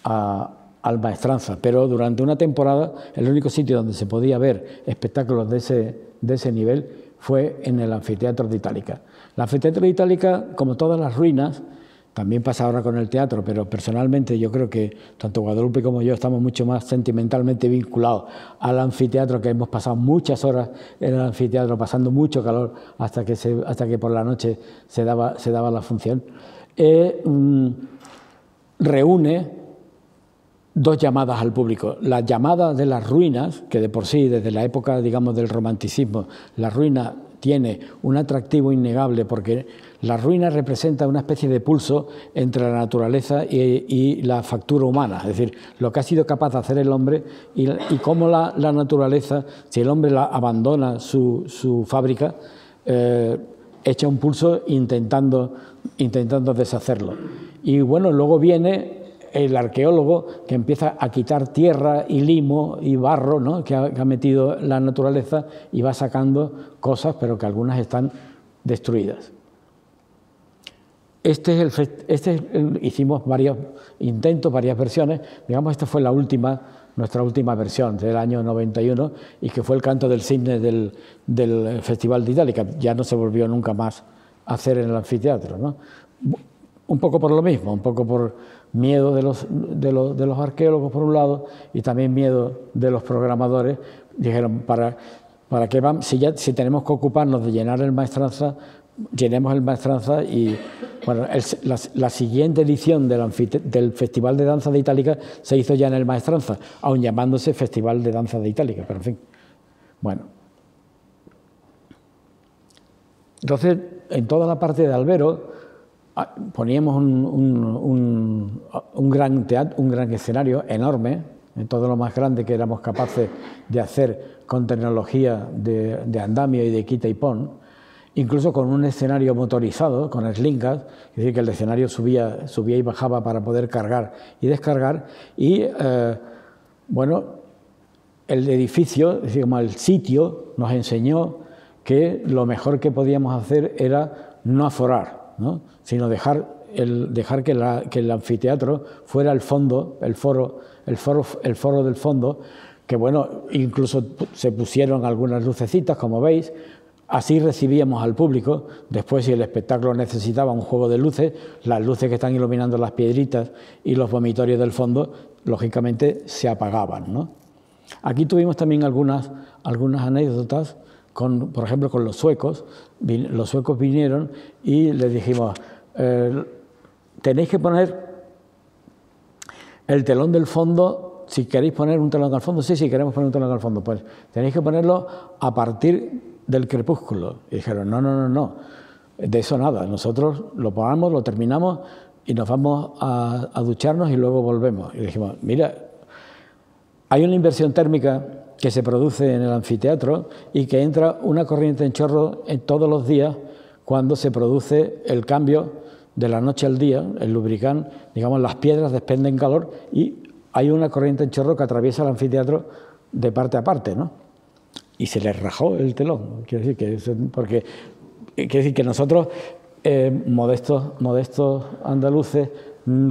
a, al Maestranza. Pero durante una temporada el único sitio donde se podía ver espectáculos de ese, de ese nivel fue en el Anfiteatro de Itálica. El Anfiteatro de Itálica, como todas las ruinas, también pasa ahora con el teatro, pero personalmente yo creo que tanto Guadalupe como yo estamos mucho más sentimentalmente vinculados al anfiteatro, que hemos pasado muchas horas en el anfiteatro, pasando mucho calor hasta que, se, hasta que por la noche se daba, se daba la función. Eh, mm, reúne dos llamadas al público. La llamada de las ruinas, que de por sí, desde la época, digamos, del romanticismo, la ruina tiene un atractivo innegable porque la ruina representa una especie de pulso entre la naturaleza y, y la factura humana, es decir, lo que ha sido capaz de hacer el hombre y, y cómo la, la naturaleza, si el hombre la abandona su, su fábrica, eh, echa un pulso intentando, intentando deshacerlo. Y bueno, luego viene el arqueólogo que empieza a quitar tierra y limo y barro, ¿no?, que ha, que ha metido la naturaleza, y va sacando cosas, pero que algunas están destruidas. Este es el, este es el, hicimos varios intentos, varias versiones. Digamos, esta fue la última, nuestra última versión del año noventa y uno, y que fue el Canto del Cisne del, del Festival de Itálica. Ya no se volvió nunca más a hacer en el anfiteatro, ¿no? Un poco por lo mismo, un poco por miedo de los, de los, de los arqueólogos por un lado, y también miedo de los programadores. Dijeron, ¿para, para qué vamos? Si, ya, si tenemos que ocuparnos de llenar el Maestranza, llenemos el Maestranza. Y bueno, el, la, la siguiente edición del, del Festival de Danza de Itálica se hizo ya en el Maestranza, aun llamándose Festival de Danza de Itálica, pero en fin. Bueno. Entonces, en toda la parte de Albero poníamos un, un, un, un, gran teatro, un gran escenario enorme, en todo lo más grande que éramos capaces de hacer con tecnología de, de andamio y de quita y pon, incluso con un escenario motorizado, con slingas, es decir, que el escenario subía, subía y bajaba para poder cargar y descargar. Y eh, bueno, el edificio, es decir, como el sitio, nos enseñó que lo mejor que podíamos hacer era no aforar, ¿no?, sino dejar, el, dejar que, la, que el anfiteatro fuera el fondo, el foro, el foro, el foro del fondo, que bueno, incluso se pusieron algunas lucecitas, como veis, Así recibíamos al público. Después, si el espectáculo necesitaba un juego de luces, las luces que están iluminando las piedritas y los vomitorios del fondo, lógicamente, se apagaban, ¿no? Aquí tuvimos también algunas, algunas anécdotas, con, por ejemplo, con los suecos. Los suecos vinieron y les dijimos, eh, tenéis que poner el telón del fondo. Si queréis poner un telón al fondo, sí, sí, queremos poner un telón al fondo, pues tenéis que ponerlo a partir del crepúsculo. Y dijeron, no, no, no, no, de eso nada, nosotros lo pagamos, lo terminamos y nos vamos a, a ducharnos y luego volvemos. Y dijimos, mira, hay una inversión térmica que se produce en el anfiteatro y que entra una corriente en chorro en todos los días cuando se produce el cambio de la noche al día, el lubricante, digamos, las piedras despenden calor y hay una corriente en chorro que atraviesa el anfiteatro de parte a parte, ¿no? Y se les rajó el telón. Quiero decir que, porque, quiero decir que nosotros, eh, modestos, modestos andaluces,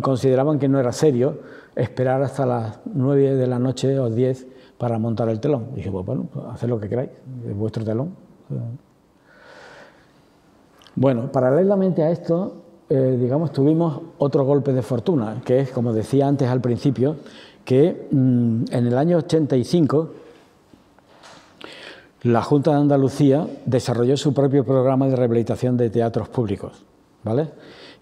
consideraban que no era serio esperar hasta las nueve de la noche o diez para montar el telón. Y dije, pues bueno, haced lo que queráis, es vuestro telón. Bueno, paralelamente a esto, Eh, digamos, tuvimos otro golpe de fortuna, que es, como decía antes al principio, que mmm, en el año ochenta y cinco la Junta de Andalucía desarrolló su propio programa de rehabilitación de teatros públicos, ¿vale?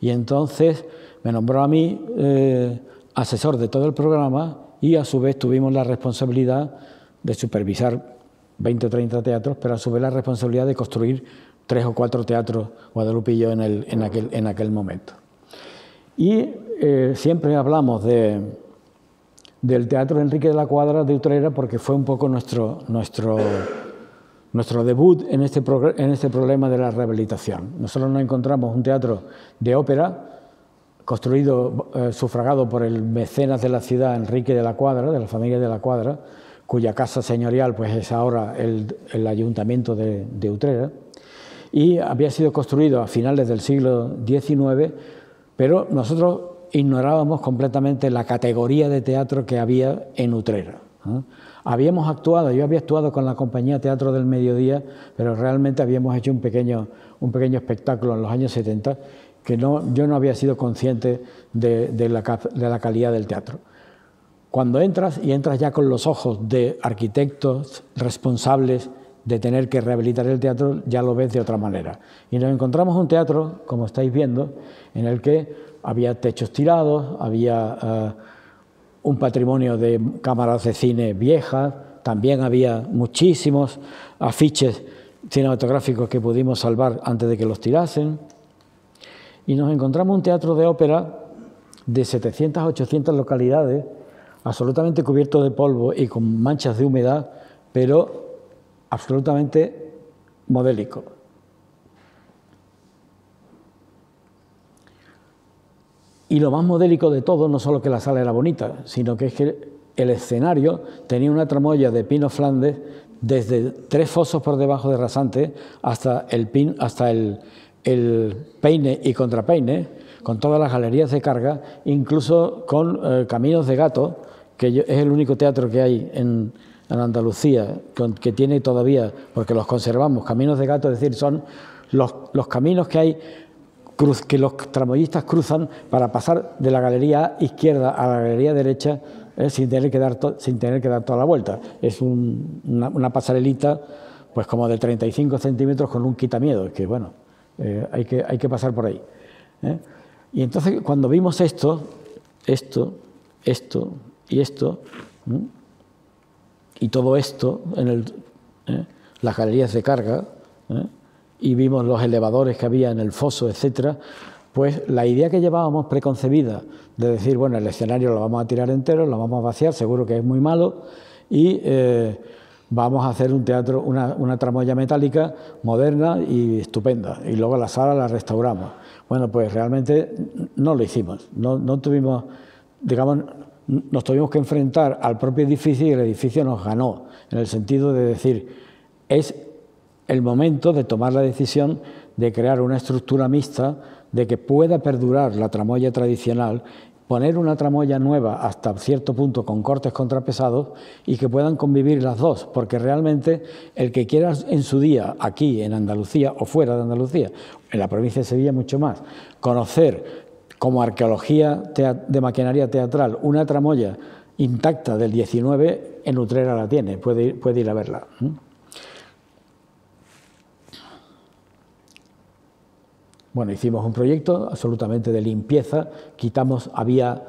Y entonces me nombró a mí eh, asesor de todo el programa y a su vez tuvimos la responsabilidad de supervisar veinte o treinta teatros, pero a su vez la responsabilidad de construir tres o cuatro teatros, Guadalupe y yo, en, el, en, aquel, en aquel momento. Y eh, siempre hablamos de, del Teatro Enrique de la Cuadra de Utrera porque fue un poco nuestro, nuestro, nuestro debut en este, en este problema de la rehabilitación. Nosotros nos encontramos un teatro de ópera construido, eh, sufragado por el mecenas de la ciudad, Enrique de la Cuadra, de la familia de la Cuadra, cuya casa señorial pues, es ahora el, el ayuntamiento de, de Utrera, y había sido construido a finales del siglo diecinueve, pero nosotros ignorábamos completamente la categoría de teatro que había en Utrera. ¿Eh? Habíamos actuado, yo había actuado con la compañía Teatro del Mediodía, pero realmente habíamos hecho un pequeño, un pequeño espectáculo en los años setenta, que no, yo no había sido consciente de, de, la, de la calidad del teatro. Cuando entras, y entras ya con los ojos de arquitectos responsables de tener que rehabilitar el teatro, ya lo ves de otra manera. Y nos encontramos un teatro, como estáis viendo, en el que había techos tirados, había uh, un patrimonio de cámaras de cine viejas, también había muchísimos afiches cinematográficos que pudimos salvar antes de que los tirasen. Y nos encontramos un teatro de ópera de setecientas a ochocientas localidades, absolutamente cubierto de polvo y con manchas de humedad, pero absolutamente modélico. Y lo más modélico de todo, no solo que la sala era bonita, sino que es que el escenario tenía una tramoya de pino flandes desde tres fosos por debajo de rasante hasta el, pin, hasta el, el peine y contrapeine, con todas las galerías de carga, incluso con eh, caminos de gato, que yo, es el único teatro que hay en en Andalucía, que tiene todavía, porque los conservamos, caminos de gato, es decir, son los, los caminos que hay, cruz, que los tramoyistas cruzan para pasar de la galería izquierda a la galería derecha eh, sin, tener que dar to, sin tener que dar toda la vuelta. Es un, una, una pasarelita pues como de treinta y cinco centímetros con un quitamiedo, que bueno, eh, hay, que, hay que pasar por ahí. ¿eh? Y entonces cuando vimos esto, esto, esto y esto, ¿eh? y todo esto, en el, eh, las galerías de carga, eh, y vimos los elevadores que había en el foso, etcétera, pues la idea que llevábamos preconcebida de decir, bueno, el escenario lo vamos a tirar entero, lo vamos a vaciar, seguro que es muy malo, y eh, vamos a hacer un teatro, una, una tramoya metálica moderna y estupenda, y luego la sala la restauramos. Bueno, pues realmente no lo hicimos, no, no tuvimos, digamos, nos tuvimos que enfrentar al propio edificio y el edificio nos ganó, en el sentido de decir, es el momento de tomar la decisión de crear una estructura mixta, de que pueda perdurar la tramoya tradicional, poner una tramoya nueva hasta cierto punto con cortes contrapesados y que puedan convivir las dos, porque realmente el que quiera en su día, aquí en Andalucía o fuera de Andalucía, en la provincia de Sevilla mucho más, conocer como arqueología de maquinaria teatral una tramoya intacta del diecinueve, en Utrera la tiene, puede ir, puede ir a verla. Bueno, hicimos un proyecto absolutamente de limpieza, quitamos, había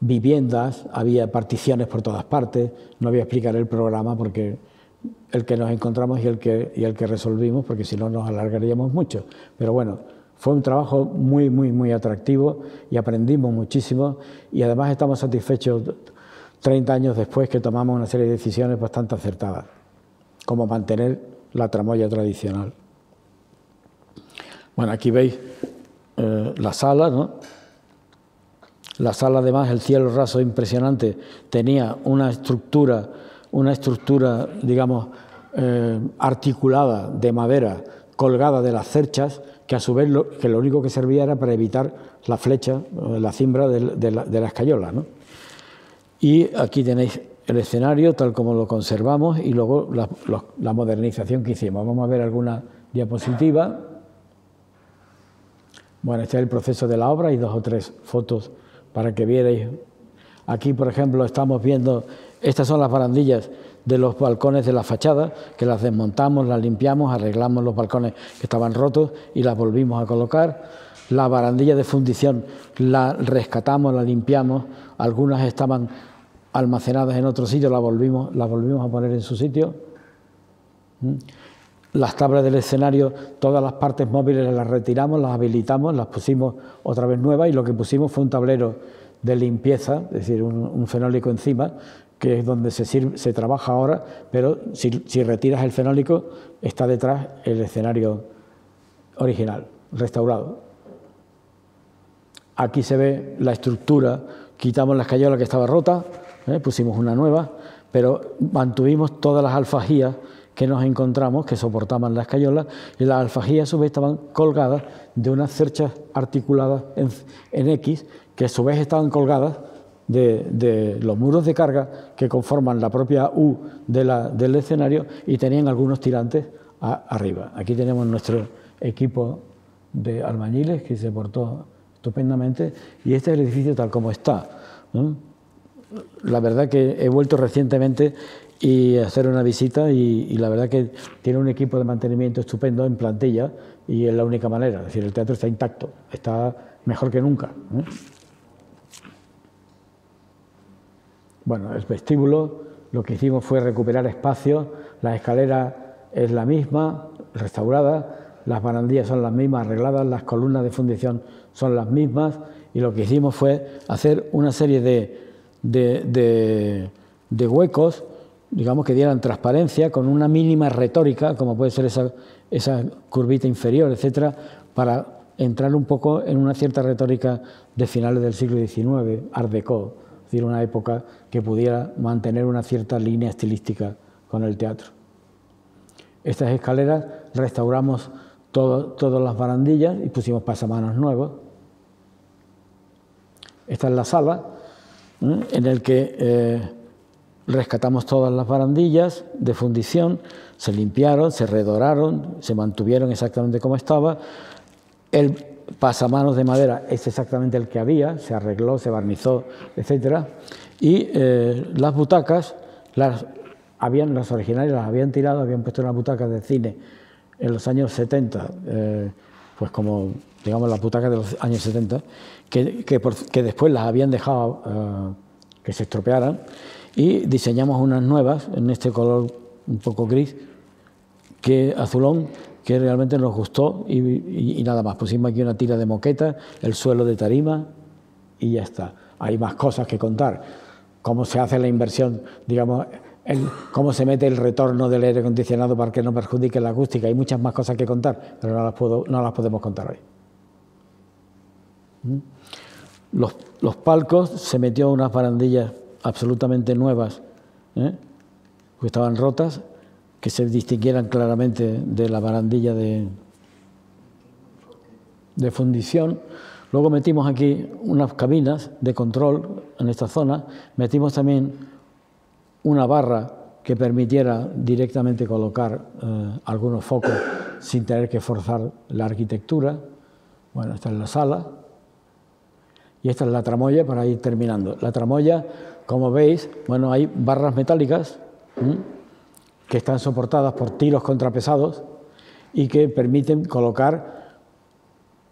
viviendas, había particiones por todas partes, no voy a explicar el programa porque el que nos encontramos y el que, y el que resolvimos, porque si no nos alargaríamos mucho, pero bueno, fue un trabajo muy, muy, muy atractivo y aprendimos muchísimo y además estamos satisfechos treinta años después que tomamos una serie de decisiones bastante acertadas, como mantener la tramoya tradicional. Bueno, aquí veis eh, la sala, ¿no? La sala, además, el cielo raso impresionante, tenía una estructura, una estructura, digamos, eh, articulada de madera, colgada de las cerchas, que a su vez lo, que lo único que servía era para evitar la flecha, la cimbra de, de, la, de la escayola, ¿no? Y aquí tenéis el escenario tal como lo conservamos y luego la, la, la modernización que hicimos. Vamos a ver alguna diapositiva. Bueno, este es el proceso de la obra, hay dos o tres fotos para que vierais. Aquí, por ejemplo, estamos viendo, estas son las barandillas de los balcones de la fachada, que las desmontamos, las limpiamos, arreglamos los balcones que estaban rotos y las volvimos a colocar. La barandilla de fundición la rescatamos, la limpiamos, algunas estaban almacenadas en otro sitio, las volvimos, las volvimos a poner en su sitio. ¿Mm? Las tablas del escenario, todas las partes móviles las retiramos, las habilitamos, las pusimos otra vez nuevas y lo que pusimos fue un tablero de limpieza, es decir, un, un fenólico encima, que es donde se, sirve, se trabaja ahora, pero si, si retiras el fenólico está detrás el escenario original, restaurado. Aquí se ve la estructura, quitamos la escayola que estaba rota, ¿eh? Pusimos una nueva, pero mantuvimos todas las alfajías que nos encontramos, que soportaban las escayolas, y las alfajías a su vez estaban colgadas de unas cerchas articuladas en, en X, que a su vez estaban colgadas de, de los muros de carga que conforman la propia U de la, del escenario y tenían algunos tirantes a, arriba. Aquí tenemos nuestro equipo de albañiles que se portó estupendamente y este es el edificio tal como está, ¿no? La verdad que he vuelto recientemente y hacer una visita y, y la verdad que tiene un equipo de mantenimiento estupendo en plantilla y es la única manera, es decir, el teatro está intacto, está mejor que nunca, ¿eh? Bueno, el vestíbulo, lo que hicimos fue recuperar espacio, la escalera es la misma, restaurada, las barandillas son las mismas, arregladas, las columnas de fundición son las mismas y lo que hicimos fue hacer una serie de, de, de, de huecos, digamos que dieran transparencia con una mínima retórica, como puede ser esa, esa curvita inferior, etcétera, para entrar un poco en una cierta retórica de finales del siglo diecinueve, Art Deco, es decir, una época que pudiera mantener una cierta línea estilística con el teatro. Estas escaleras restauramos todo, todas las barandillas y pusimos pasamanos nuevos. Esta es la sala, ¿no?, en el que Eh, rescatamos todas las barandillas de fundición, se limpiaron, se redoraron, se mantuvieron exactamente como estaba. El pasamanos de madera es exactamente el que había, se arregló, se barnizó, etcétera. Y eh, las butacas, las, habían, las originales las habían tirado, habían puesto unas butacas de cine en los años setenta, eh, pues como, digamos, las butacas de los años setenta, que, que, por, que después las habían dejado eh, que se estropearan. Y diseñamos unas nuevas en este color un poco gris, que azulón, que realmente nos gustó y, y, y nada más. Pusimos aquí una tira de moqueta, el suelo de tarima y ya está. Hay más cosas que contar. Cómo se hace la inversión, digamos, el, cómo se mete el retorno del aire acondicionado para que no perjudique la acústica. Hay muchas más cosas que contar, pero no las, puedo, no las podemos contar hoy. Los, los palcos, se metió unas barandillas absolutamente nuevas, ¿eh?, que estaban rotas, que se distinguieran claramente de la barandilla de, de fundición. Luego metimos aquí unas cabinas de control en esta zona, metimos también una barra que permitiera directamente colocar eh, algunos focos sin tener que forzar la arquitectura. Bueno, esta es la sala y esta es la tramoya para ir terminando. La tramoya, como veis, bueno, hay barras metálicas ¿sí? que están soportadas por tiros contrapesados y que permiten colocar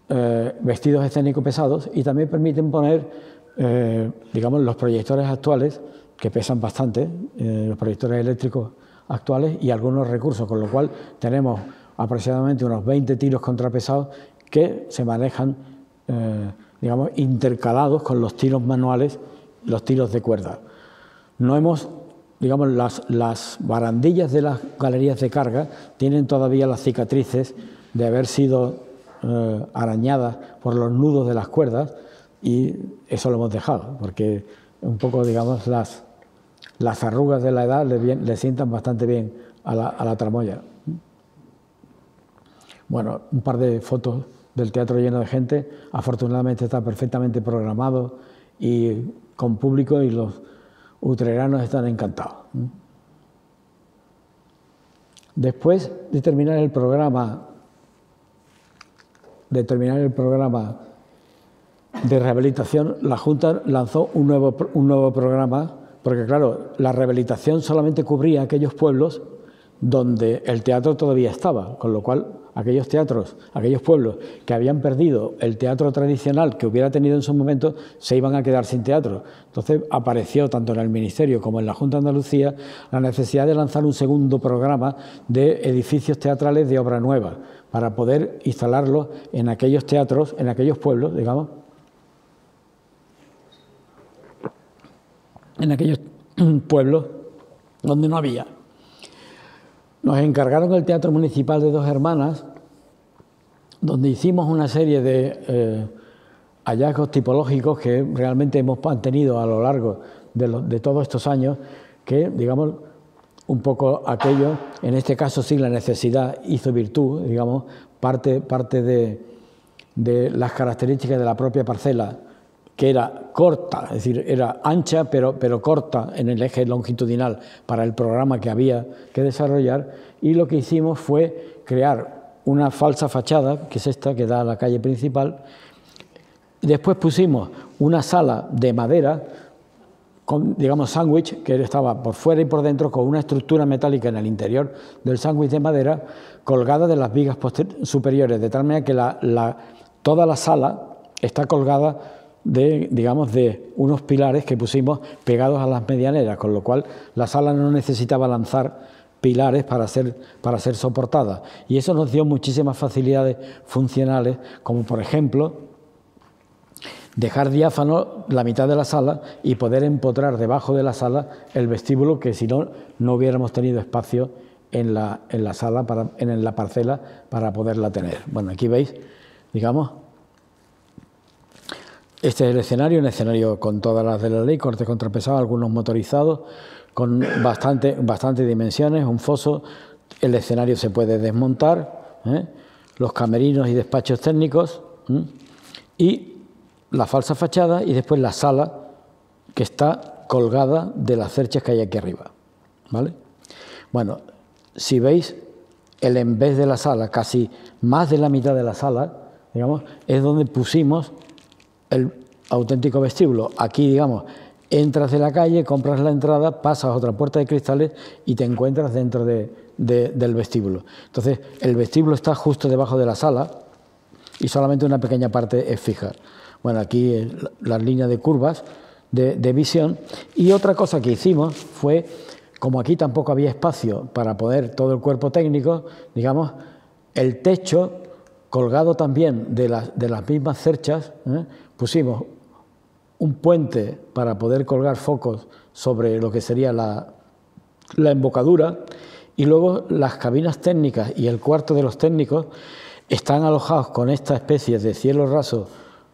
eh, vestidos escénicos pesados y también permiten poner, eh, digamos, los proyectores actuales que pesan bastante, eh, los proyectores eléctricos actuales y algunos recursos, con lo cual tenemos aproximadamente unos veinte tiros contrapesados que se manejan, eh, digamos, intercalados con los tiros manuales, los tiros de cuerda. No hemos, digamos, las, las barandillas de las galerías de carga tienen todavía las cicatrices de haber sido eh, arañadas por los nudos de las cuerdas y eso lo hemos dejado, porque un poco, digamos, las, las arrugas de la edad le, bien, le sientan bastante bien a la, a la tramoya. Bueno, un par de fotos del teatro lleno de gente. Afortunadamente está perfectamente programado y con público y los utreranos están encantados. Después de terminar el programa, de terminar el programa de rehabilitación, la Junta lanzó un nuevo, un nuevo programa, porque claro, la rehabilitación solamente cubría aquellos pueblos donde el teatro todavía estaba, con lo cual aquellos teatros, aquellos pueblos que habían perdido el teatro tradicional que hubiera tenido en su momento, se iban a quedar sin teatro. Entonces apareció tanto en el Ministerio como en la Junta de Andalucía la necesidad de lanzar un segundo programa de edificios teatrales de obra nueva para poder instalarlos en aquellos teatros, en aquellos pueblos, digamos, en aquellos pueblos donde no había. Nos encargaron el Teatro Municipal de Dos Hermanas, donde hicimos una serie de eh, hallazgos tipológicos que realmente hemos mantenido a lo largo de, lo, de todos estos años, que, digamos, un poco aquello, en este caso sí la necesidad hizo virtud, digamos, parte, parte de, de las características de la propia parcela, que era corta, es decir, era ancha pero, pero corta en el eje longitudinal para el programa que había que desarrollar, y lo que hicimos fue crear una falsa fachada, que es esta, que da a la calle principal. Después pusimos una sala de madera, con, digamos, sándwich, que estaba por fuera y por dentro, con una estructura metálica en el interior del sándwich de madera, colgada de las vigas superiores, de tal manera que la, la, toda la sala está colgada de, digamos, de unos pilares que pusimos pegados a las medianeras, con lo cual la sala no necesitaba lanzar pilares para ser, para ser soportada. Y eso nos dio muchísimas facilidades funcionales, como por ejemplo dejar diáfano la mitad de la sala y poder empotrar debajo de la sala el vestíbulo, que si no, no hubiéramos tenido espacio en la, en la sala, para, en la parcela, para poderla tener. Bueno, aquí veis, digamos, este es el escenario, un escenario con todas las de la ley, cortes contrapesados, algunos motorizados, con bastante, bastante dimensiones, un foso. El escenario se puede desmontar, ¿eh? Los camerinos y despachos técnicos, ¿eh? Y la falsa fachada, y después la sala que está colgada de las cerchas que hay aquí arriba, ¿vale? Bueno, si veis, el en vez de la sala, casi más de la mitad de la sala, digamos, es donde pusimos el auténtico vestíbulo. Aquí, digamos, entras de la calle, compras la entrada, pasas a otra puerta de cristales y te encuentras dentro de, de, del vestíbulo. Entonces, el vestíbulo está justo debajo de la sala y solamente una pequeña parte es fija. Bueno, aquí las líneas de curvas de, de visión. Y otra cosa que hicimos fue, como aquí tampoco había espacio para poner todo el cuerpo técnico, digamos, el techo colgado también de las, de las mismas cerchas, ¿eh? Pusimos un puente para poder colgar focos sobre lo que sería la, la embocadura, y luego las cabinas técnicas y el cuarto de los técnicos están alojados con esta especie de cielo raso,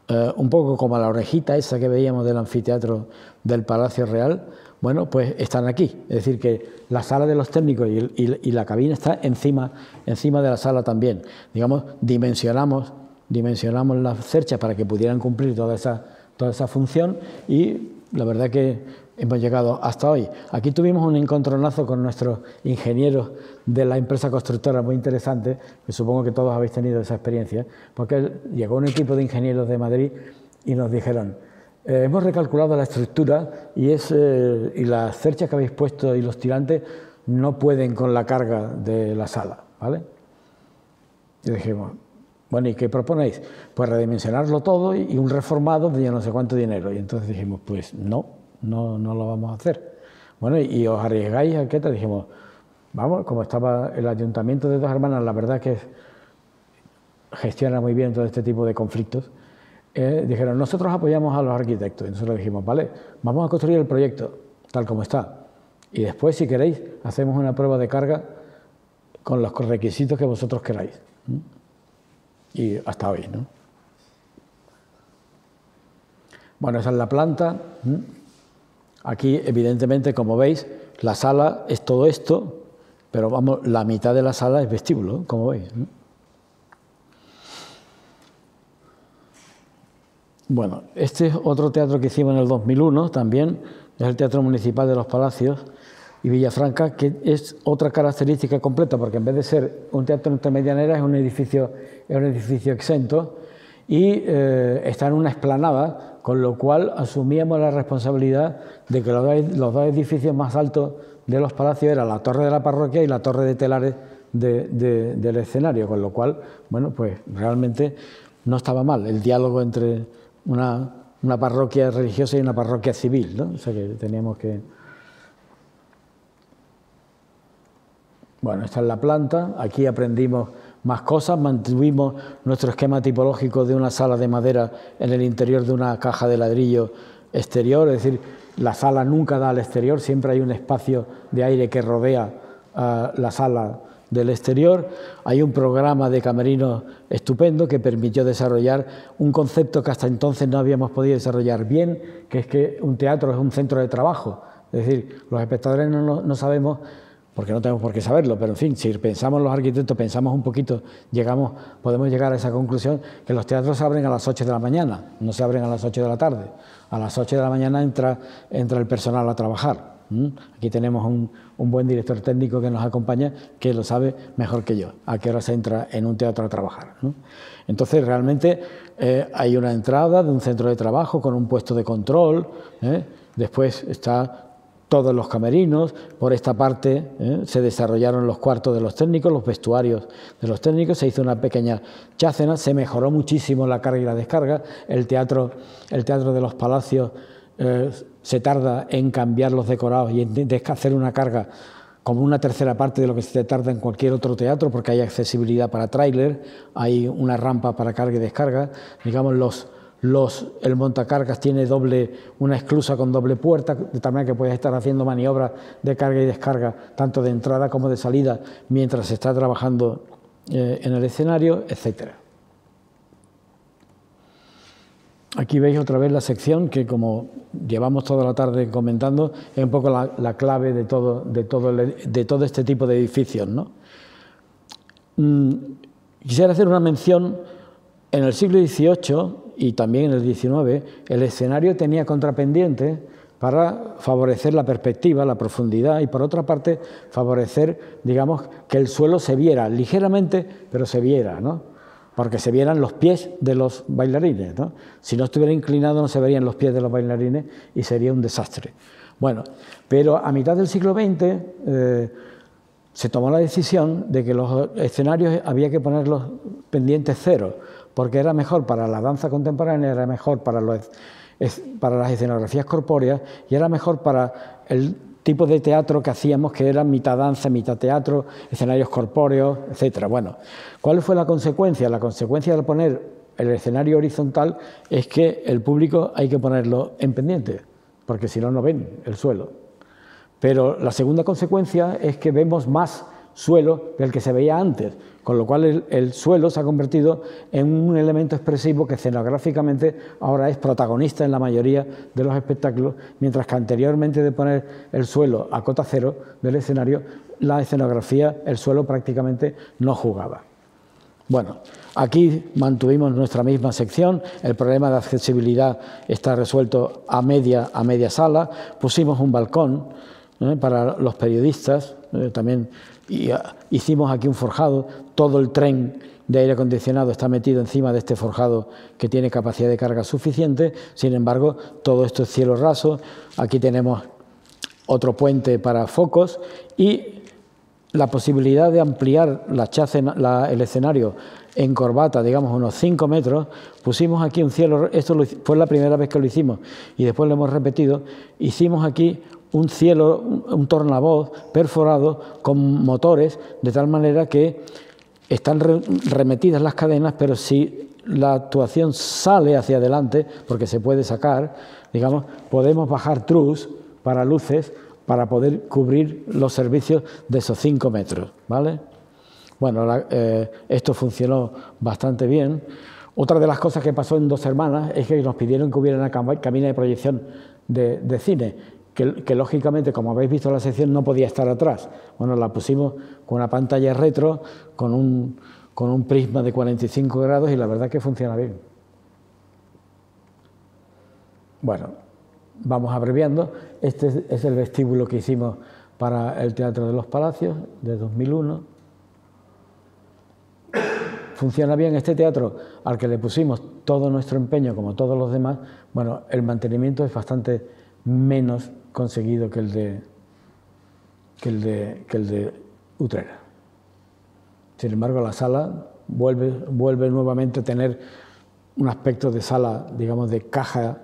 eh, un poco como la orejita esa que veíamos del anfiteatro del Palacio Real. Bueno, pues están aquí, es decir que la sala de los técnicos y, y, y la cabina está encima, encima de la sala también. Digamos, dimensionamos dimensionamos las cerchas para que pudieran cumplir toda esa, toda esa función, y la verdad que hemos llegado hasta hoy. Aquí tuvimos un encontronazo con nuestros ingenieros de la empresa constructora muy interesante, que supongo que todos habéis tenido esa experiencia, porque llegó un equipo de ingenieros de Madrid y nos dijeron, eh, hemos recalculado la estructura y, es, eh, y las cerchas que habéis puesto y los tirantes no pueden con la carga de la sala, ¿vale? Y dijimos, bueno, ¿y qué proponéis? Pues redimensionarlo todo y un reformado de ya no sé cuánto dinero. Y entonces dijimos, pues no, no, no lo vamos a hacer. Bueno, y, y os arriesgáis a qué tal. Dijimos, vamos, como estaba el ayuntamiento de Dos Hermanas, la verdad que gestiona muy bien todo este tipo de conflictos, eh, dijeron, nosotros apoyamos a los arquitectos. Y nosotros dijimos, vale, vamos a construir el proyecto tal como está. Y después, si queréis, hacemos una prueba de carga con los requisitos que vosotros queráis. Y hasta hoy, ¿no? Bueno, esa es la planta. Aquí, evidentemente, como veis, la sala es todo esto, pero vamos, la mitad de la sala es vestíbulo, como veis. Bueno, este es otro teatro que hicimos en el dos mil uno también, es el Teatro Municipal de los Palacios y Villafranca, que es otra característica completa, porque en vez de ser un teatro entre medianeras es un edificio, es un edificio exento y eh, está en una explanada, con lo cual asumíamos la responsabilidad de que los dos, los dos edificios más altos de los palacios eran la torre de la parroquia y la torre de telares de, de, del escenario, con lo cual, bueno, pues realmente no estaba mal el diálogo entre una, una parroquia religiosa y una parroquia civil, ¿no? O sea que teníamos que... Bueno, esta es la planta, aquí aprendimos más cosas, mantuvimos nuestro esquema tipológico de una sala de madera en el interior de una caja de ladrillo exterior, es decir, la sala nunca da al exterior, siempre hay un espacio de aire que rodea uh, la sala del exterior. Hay un programa de camerinos estupendo que permitió desarrollar un concepto que hasta entonces no habíamos podido desarrollar bien, que es que un teatro es un centro de trabajo, es decir, los espectadores no, no, no sabemos, porque no tenemos por qué saberlo, pero en fin, si pensamos los arquitectos, pensamos un poquito, llegamos, podemos llegar a esa conclusión, que los teatros se abren a las ocho de la mañana, no se abren a las ocho de la tarde. A las ocho de la mañana entra, entra el personal a trabajar. ¿Mm? Aquí tenemos un, un buen director técnico que nos acompaña, que lo sabe mejor que yo, a qué hora se entra en un teatro a trabajar, ¿no? Entonces, realmente, eh, hay una entrada de un centro de trabajo con un puesto de control, ¿eh? Después está... todos los camerinos, por esta parte ¿eh? se desarrollaron los cuartos de los técnicos, los vestuarios de los técnicos, se hizo una pequeña chácena, se mejoró muchísimo la carga y la descarga, el teatro, el teatro de los palacios eh, se tarda en cambiar los decorados y en hacer una carga como una tercera parte de lo que se tarda en cualquier otro teatro, porque hay accesibilidad para tráiler, hay una rampa para carga y descarga, digamos los... Los, el montacargas tiene doble, una esclusa con doble puerta, de tal manera que puedes estar haciendo maniobras de carga y descarga, tanto de entrada como de salida, mientras se está trabajando eh, en el escenario, etcétera. Aquí veis otra vez la sección que, como llevamos toda la tarde comentando, es un poco la, la clave de todo, de, todo el, de todo este tipo de edificios, ¿no? Mm, quisiera hacer una mención. En el siglo dieciocho... y también en el diecinueve, el escenario tenía contrapendiente para favorecer la perspectiva, la profundidad y, por otra parte, favorecer, digamos, que el suelo se viera ligeramente, pero se viera, ¿no? Porque se vieran los pies de los bailarines, ¿no? Si no estuviera inclinado no se verían los pies de los bailarines y sería un desastre. Bueno, pero a mitad del siglo veinte eh, se tomó la decisión de que los escenarios había que ponerlos pendientes cero, porque era mejor para la danza contemporánea, era mejor para, los, para las escenografías corpóreas y era mejor para el tipo de teatro que hacíamos, que era mitad danza, mitad teatro, escenarios corpóreos, etcétera. Bueno, ¿cuál fue la consecuencia? La consecuencia de poner el escenario horizontal es que el público hay que ponerlo en pendiente, porque si no, no ven el suelo. Pero la segunda consecuencia es que vemos más suelo del que se veía antes, con lo cual el, el suelo se ha convertido en un elemento expresivo que escenográficamente ahora es protagonista en la mayoría de los espectáculos, mientras que anteriormente de poner el suelo a cota cero del escenario, la escenografía, el suelo prácticamente no jugaba. Bueno, aquí mantuvimos nuestra misma sección, el problema de accesibilidad está resuelto a media, a media sala, pusimos un balcón ¿eh? para los periodistas, ¿eh? también y, a, hicimos aquí un forjado, todo el tren de aire acondicionado está metido encima de este forjado que tiene capacidad de carga suficiente, sin embargo, todo esto es cielo raso, aquí tenemos otro puente para focos y la posibilidad de ampliar la chace, la, el escenario en corbata, digamos unos cinco metros, pusimos aquí un cielo, esto lo, fue la primera vez que lo hicimos y después lo hemos repetido, hicimos aquí un cielo, un, un tornavoz perforado con motores, de tal manera que están re, remetidas las cadenas, pero si la actuación sale hacia adelante, porque se puede sacar, digamos, podemos bajar truss para luces, para poder cubrir los servicios de esos cinco metros, ¿vale? Bueno, la, eh, esto funcionó bastante bien. Otra de las cosas que pasó en Dos Hermanas es que nos pidieron que hubiera una cam cabina de proyección de, de cine, que, que lógicamente, como habéis visto en la sección, no podía estar atrás. Bueno, la pusimos con una pantalla retro, con un, con un prisma de cuarenta y cinco grados y la verdad que funciona bien. Bueno, vamos abreviando, este es el vestíbulo que hicimos para el Teatro de los Palacios de dos mil uno. Funciona bien este teatro, al que le pusimos todo nuestro empeño, como todos los demás. Bueno, el mantenimiento es bastante menos conseguido que el de, que el de, que el de Utrera. Sin embargo, la sala vuelve, vuelve nuevamente a tener un aspecto de sala, digamos, de caja,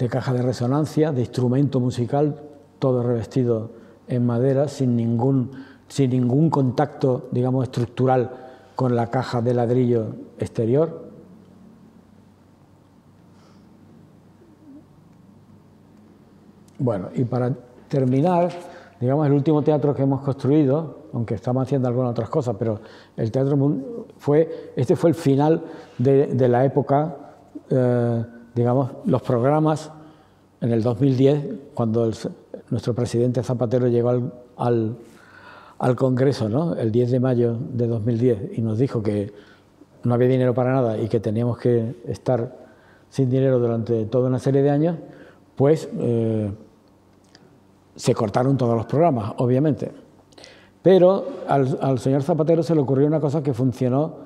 de caja de resonancia, de instrumento musical, todo revestido en madera, sin ningún, sin ningún contacto, digamos, estructural con la caja de ladrillo exterior. Bueno, y para terminar, digamos, el último teatro que hemos construido, aunque estamos haciendo algunas otras cosas, pero el teatro fue, este fue el final de, de la época, eh, digamos, los programas en el dos mil diez, cuando el, nuestro presidente Zapatero llegó al, al, al Congreso, ¿no?, el diez de mayo de dos mil diez, y nos dijo que no había dinero para nada y que teníamos que estar sin dinero durante toda una serie de años, pues eh, se cortaron todos los programas, obviamente. Pero al, al señor Zapatero se le ocurrió una cosa que funcionó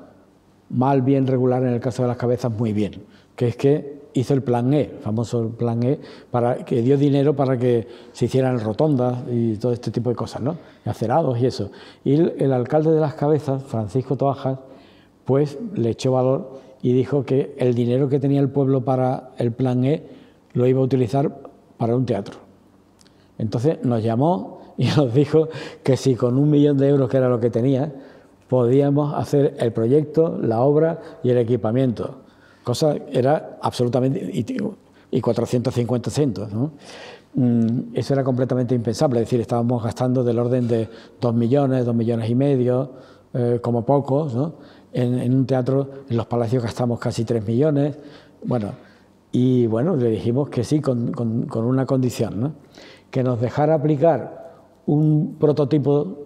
mal, bien, regular, en el caso de las cabezas, muy bien, que es que hizo el plan E, famoso plan E, para, que dio dinero para que se hicieran rotondas y todo este tipo de cosas, ¿no?, acerados y eso. Y el, el alcalde de Las Cabezas, Francisco Toajas, pues le echó valor y dijo que el dinero que tenía el pueblo para el plan E lo iba a utilizar para un teatro. Entonces nos llamó y nos dijo que si con un millón de euros, que era lo que tenía, podíamos hacer el proyecto, la obra y el equipamiento. Cosa era absolutamente... y cuatrocientos cincuenta centos, ¿no? Eso era completamente impensable, es decir, estábamos gastando del orden de dos millones, dos millones y medio, eh, como poco, ¿no? En, en un teatro, en los Palacios gastamos casi tres millones, bueno, y bueno, le dijimos que sí, con, con, con una condición, ¿no?, que nos dejara aplicar un prototipo,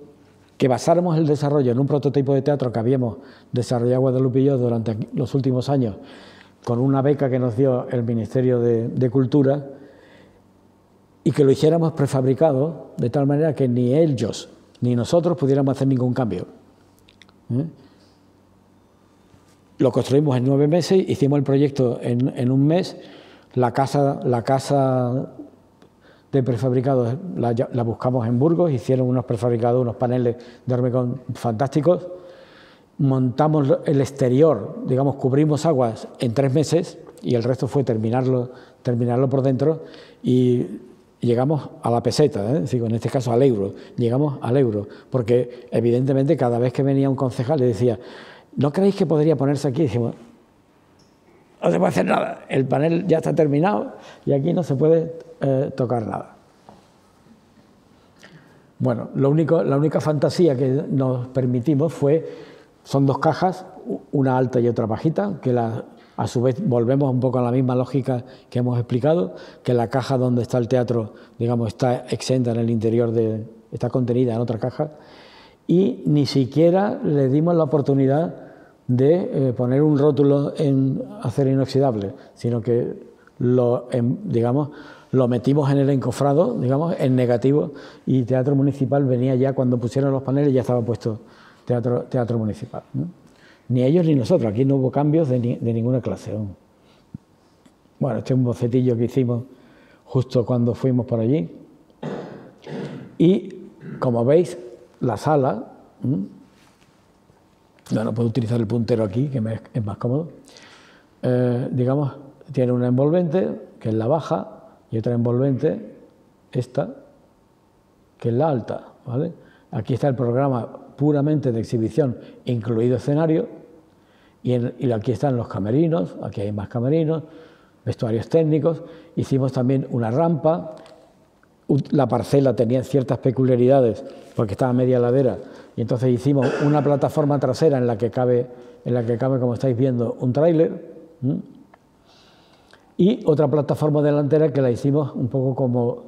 que basáramos el desarrollo en un prototipo de teatro que habíamos desarrollado Guadalupe y yo durante los últimos años, con una beca que nos dio el Ministerio de, de Cultura, y que lo hiciéramos prefabricado, de tal manera que ni ellos ni nosotros pudiéramos hacer ningún cambio. ¿Eh? Lo construimos en nueve meses, hicimos el proyecto en, en un mes, la casa... La casa de prefabricados la, la buscamos en Burgos, hicieron unos prefabricados, unos paneles de hormigón fantásticos, montamos el exterior, digamos, cubrimos aguas en tres meses y el resto fue terminarlo, terminarlo por dentro, y llegamos a la peseta, ¿eh? en este caso al euro, llegamos al euro, porque evidentemente cada vez que venía un concejal le decía, ¿no creéis que podría ponerse aquí? Y dijimos, no se puede hacer nada, el panel ya está terminado y aquí no se puede eh, tocar nada. Bueno, lo único, la única fantasía que nos permitimos fue, son dos cajas, una alta y otra bajita, que la, a su vez volvemos un poco a la misma lógica que hemos explicado, que la caja donde está el teatro, digamos, está exenta en el interior, de, está contenida en otra caja, y ni siquiera le dimos la oportunidad de eh, poner un rótulo en acero inoxidable, sino que lo, en, digamos, lo metimos en el encofrado, digamos, en negativo, y Teatro Municipal venía ya cuando pusieron los paneles, ya estaba puesto Teatro, teatro Municipal, ¿no? Ni ellos ni nosotros, aquí no hubo cambios de, ni, de ninguna clase aún. Bueno, este es un bocetillo que hicimos justo cuando fuimos por allí. Y, como veis, la sala... Bueno, puedo utilizar el puntero aquí, que me es más cómodo. Eh, digamos, tiene una envolvente, que es la baja, y otra envolvente, esta, que es la alta, ¿vale? Aquí está el programa puramente de exhibición, incluido escenario, y, en, y aquí están los camerinos, aquí hay más camerinos, vestuarios técnicos. Hicimos también una rampa. La parcela tenía ciertas peculiaridades porque estaba a media ladera, y entonces hicimos una plataforma trasera en la que cabe, en la que cabe como estáis viendo, un tráiler, ¿m? Y otra plataforma delantera que la hicimos un poco como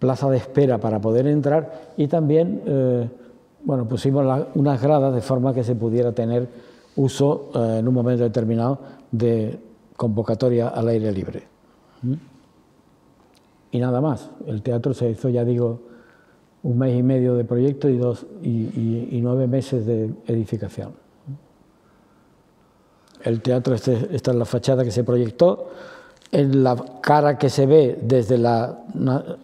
plaza de espera para poder entrar, y también eh, bueno, pusimos la, unas gradas de forma que se pudiera tener uso eh, en un momento determinado de convocatoria al aire libre. ¿M? Y nada más. El teatro se hizo, ya digo, un mes y medio de proyecto y, dos, y, y, y nueve meses de edificación. El teatro, este, esta es la fachada que se proyectó. En la cara que se ve desde la,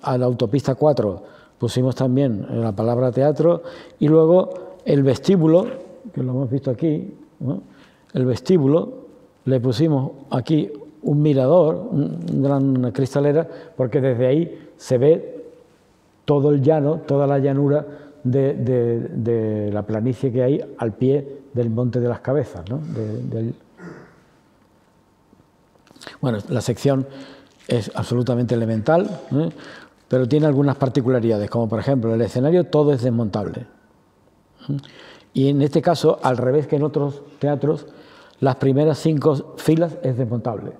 a la autopista cuatro pusimos también la palabra teatro, y luego el vestíbulo, que lo hemos visto aquí, ¿no? El vestíbulo le pusimos aquí un mirador, una gran cristalera, porque desde ahí se ve todo el llano, toda la llanura de, de, de la planicie que hay al pie del Monte de las Cabezas, ¿no? De, del... Bueno, la sección es absolutamente elemental, ¿eh? Pero tiene algunas particularidades, como por ejemplo el escenario, todo es desmontable. Y en este caso, al revés que en otros teatros, las primeras cinco filas es desmontable.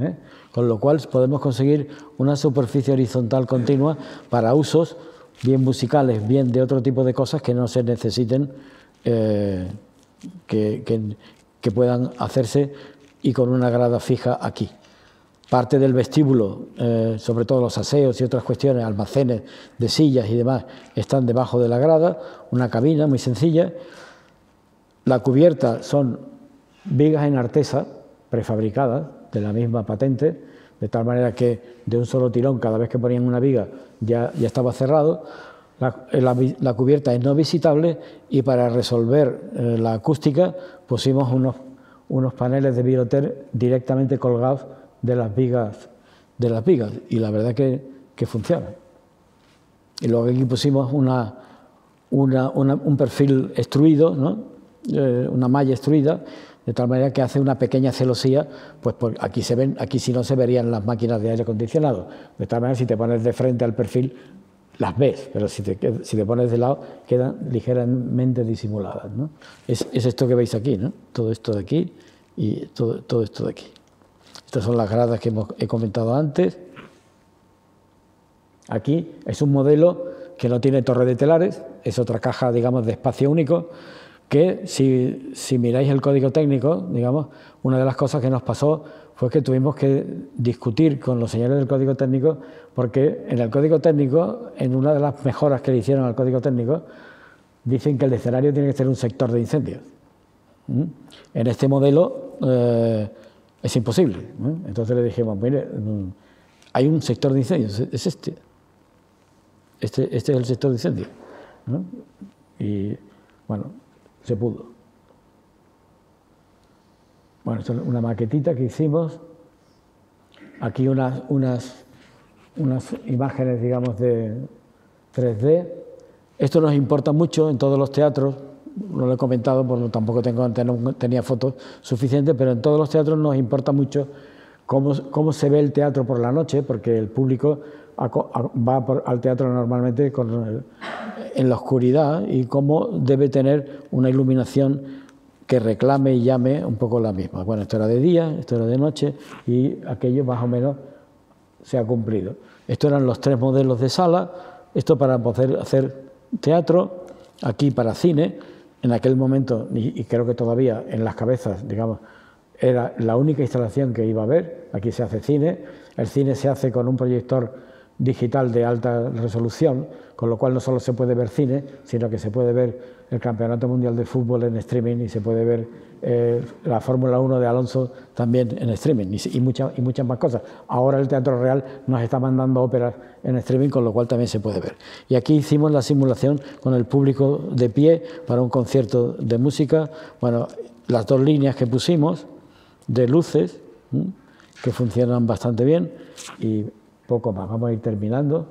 ¿Eh? Con lo cual podemos conseguir una superficie horizontal continua para usos bien musicales, bien de otro tipo de cosas que no se necesiten, eh, que, que, que puedan hacerse, y con una grada fija aquí. Parte del vestíbulo, eh, sobre todo los aseos y otras cuestiones, almacenes de sillas y demás, están debajo de la grada, una cabina muy sencilla. La cubierta son vigas en artesa prefabricadas, de la misma patente, de tal manera que de un solo tirón, cada vez que ponían una viga, ya, ya estaba cerrado. La, la, la cubierta es no visitable, y para resolver eh, la acústica pusimos unos, unos paneles de viroter directamente colgados de las vigas, de las vigas, y la verdad que, que funciona. Y luego aquí pusimos una, una, una, un perfil extruido, ¿no? eh, una malla extruida, de tal manera que hace una pequeña celosía, pues por aquí se ven, aquí si no se verían las máquinas de aire acondicionado. De tal manera, si te pones de frente al perfil, las ves, pero si te, si te pones de lado, quedan ligeramente disimuladas, ¿no? Es, es esto que veis aquí, ¿no? Todo esto de aquí y todo, todo esto de aquí. Estas son las gradas que hemos, he comentado antes. Aquí es un modelo que no tiene torre de telares, es otra caja, digamos, de espacio único, que si, si miráis el código técnico, digamos, una de las cosas que nos pasó fue que tuvimos que discutir con los señores del código técnico, porque en el código técnico, en una de las mejoras que le hicieron al código técnico, dicen que el escenario tiene que ser un sector de incendios. ¿Mm? En este modelo eh, es imposible. ¿Eh? Entonces le dijimos, mire, hay un sector de incendios, es este. Este, este es el sector de incendios. ¿No? Y, bueno... se pudo. Bueno, esto es una maquetita que hicimos. Aquí unas, unas, unas imágenes, digamos, de tres D. Esto nos importa mucho en todos los teatros. No lo he comentado porque tampoco tengo, no tenía fotos suficientes, pero en todos los teatros nos importa mucho cómo, cómo se ve el teatro por la noche, porque el público va al teatro normalmente con el, en la oscuridad, y cómo debe tener una iluminación que reclame y llame un poco la misma. Bueno, esto era de día, esto era de noche, y aquello más o menos se ha cumplido. Estos eran los tres modelos de sala, esto para poder hacer teatro, aquí para cine, en aquel momento, y, y creo que todavía en las cabezas, digamos, era la única instalación que iba a haber. Aquí se hace cine, el cine se hace con un proyector digital de alta resolución, con lo cual no solo se puede ver cine, sino que se puede ver el Campeonato Mundial de Fútbol en streaming y se puede ver eh, la Fórmula uno de Alonso también en streaming y, y, mucha, y muchas más cosas. Ahora el Teatro Real nos está mandando óperas en streaming, con lo cual también se puede ver. Y aquí hicimos la simulación con el público de pie para un concierto de música. Bueno, las dos líneas que pusimos de luces, ¿sí?, que funcionan bastante bien, y poco más. Vamos a ir terminando.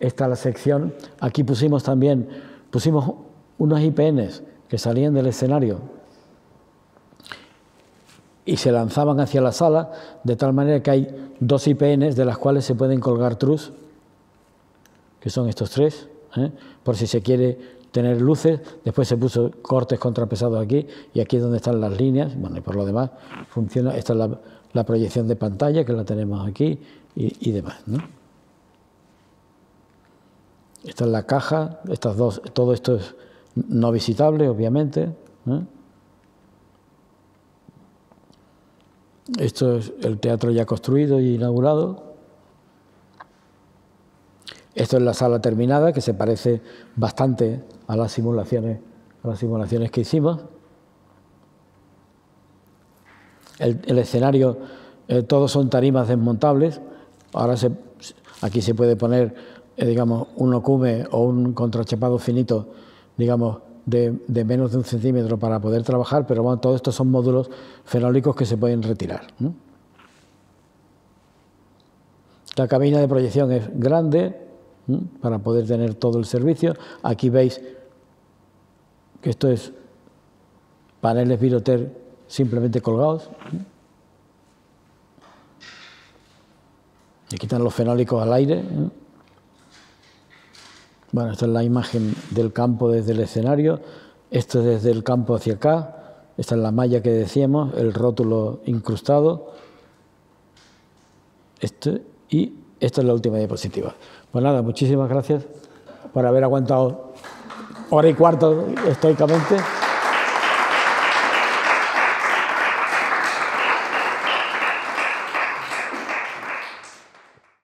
Esta es la sección. Aquí pusimos también pusimos unos I P Ns que salían del escenario y se lanzaban hacia la sala, de tal manera que hay dos I P Ns de las cuales se pueden colgar trus, que son estos tres, ¿eh?, por si se quiere tener luces. Después se puso cortes contrapesados aquí, y aquí es donde están las líneas. Bueno, y por lo demás funciona. Esta es la, la proyección de pantalla, que la tenemos aquí, y, y demás, ¿no? Esta es la caja. Estas dos, todo esto es no visitable, obviamente, ¿no? Esto es el teatro ya construido y inaugurado. Esto es la sala terminada, que se parece bastante a las simulaciones, a las simulaciones que hicimos. El, el escenario, eh, todos son tarimas desmontables. Ahora se, aquí se puede poner, eh, digamos, un locume o un contrachapado finito, digamos, de, de menos de un centímetro para poder trabajar, pero bueno, todos estos son módulos fenólicos que se pueden retirar, ¿no? La cabina de proyección es grande, ¿no?, para poder tener todo el servicio. Aquí veis que esto es paneles Viroter simplemente colgados, ¿no? Y quitan los fenólicos al aire, ¿no? Bueno, esta es la imagen del campo desde el escenario. Esto es desde el campo hacia acá. Esta es la malla que decíamos, el rótulo incrustado. Este, y esta es la última diapositiva. Pues nada, muchísimas gracias por haber aguantado hora y cuarto estoicamente.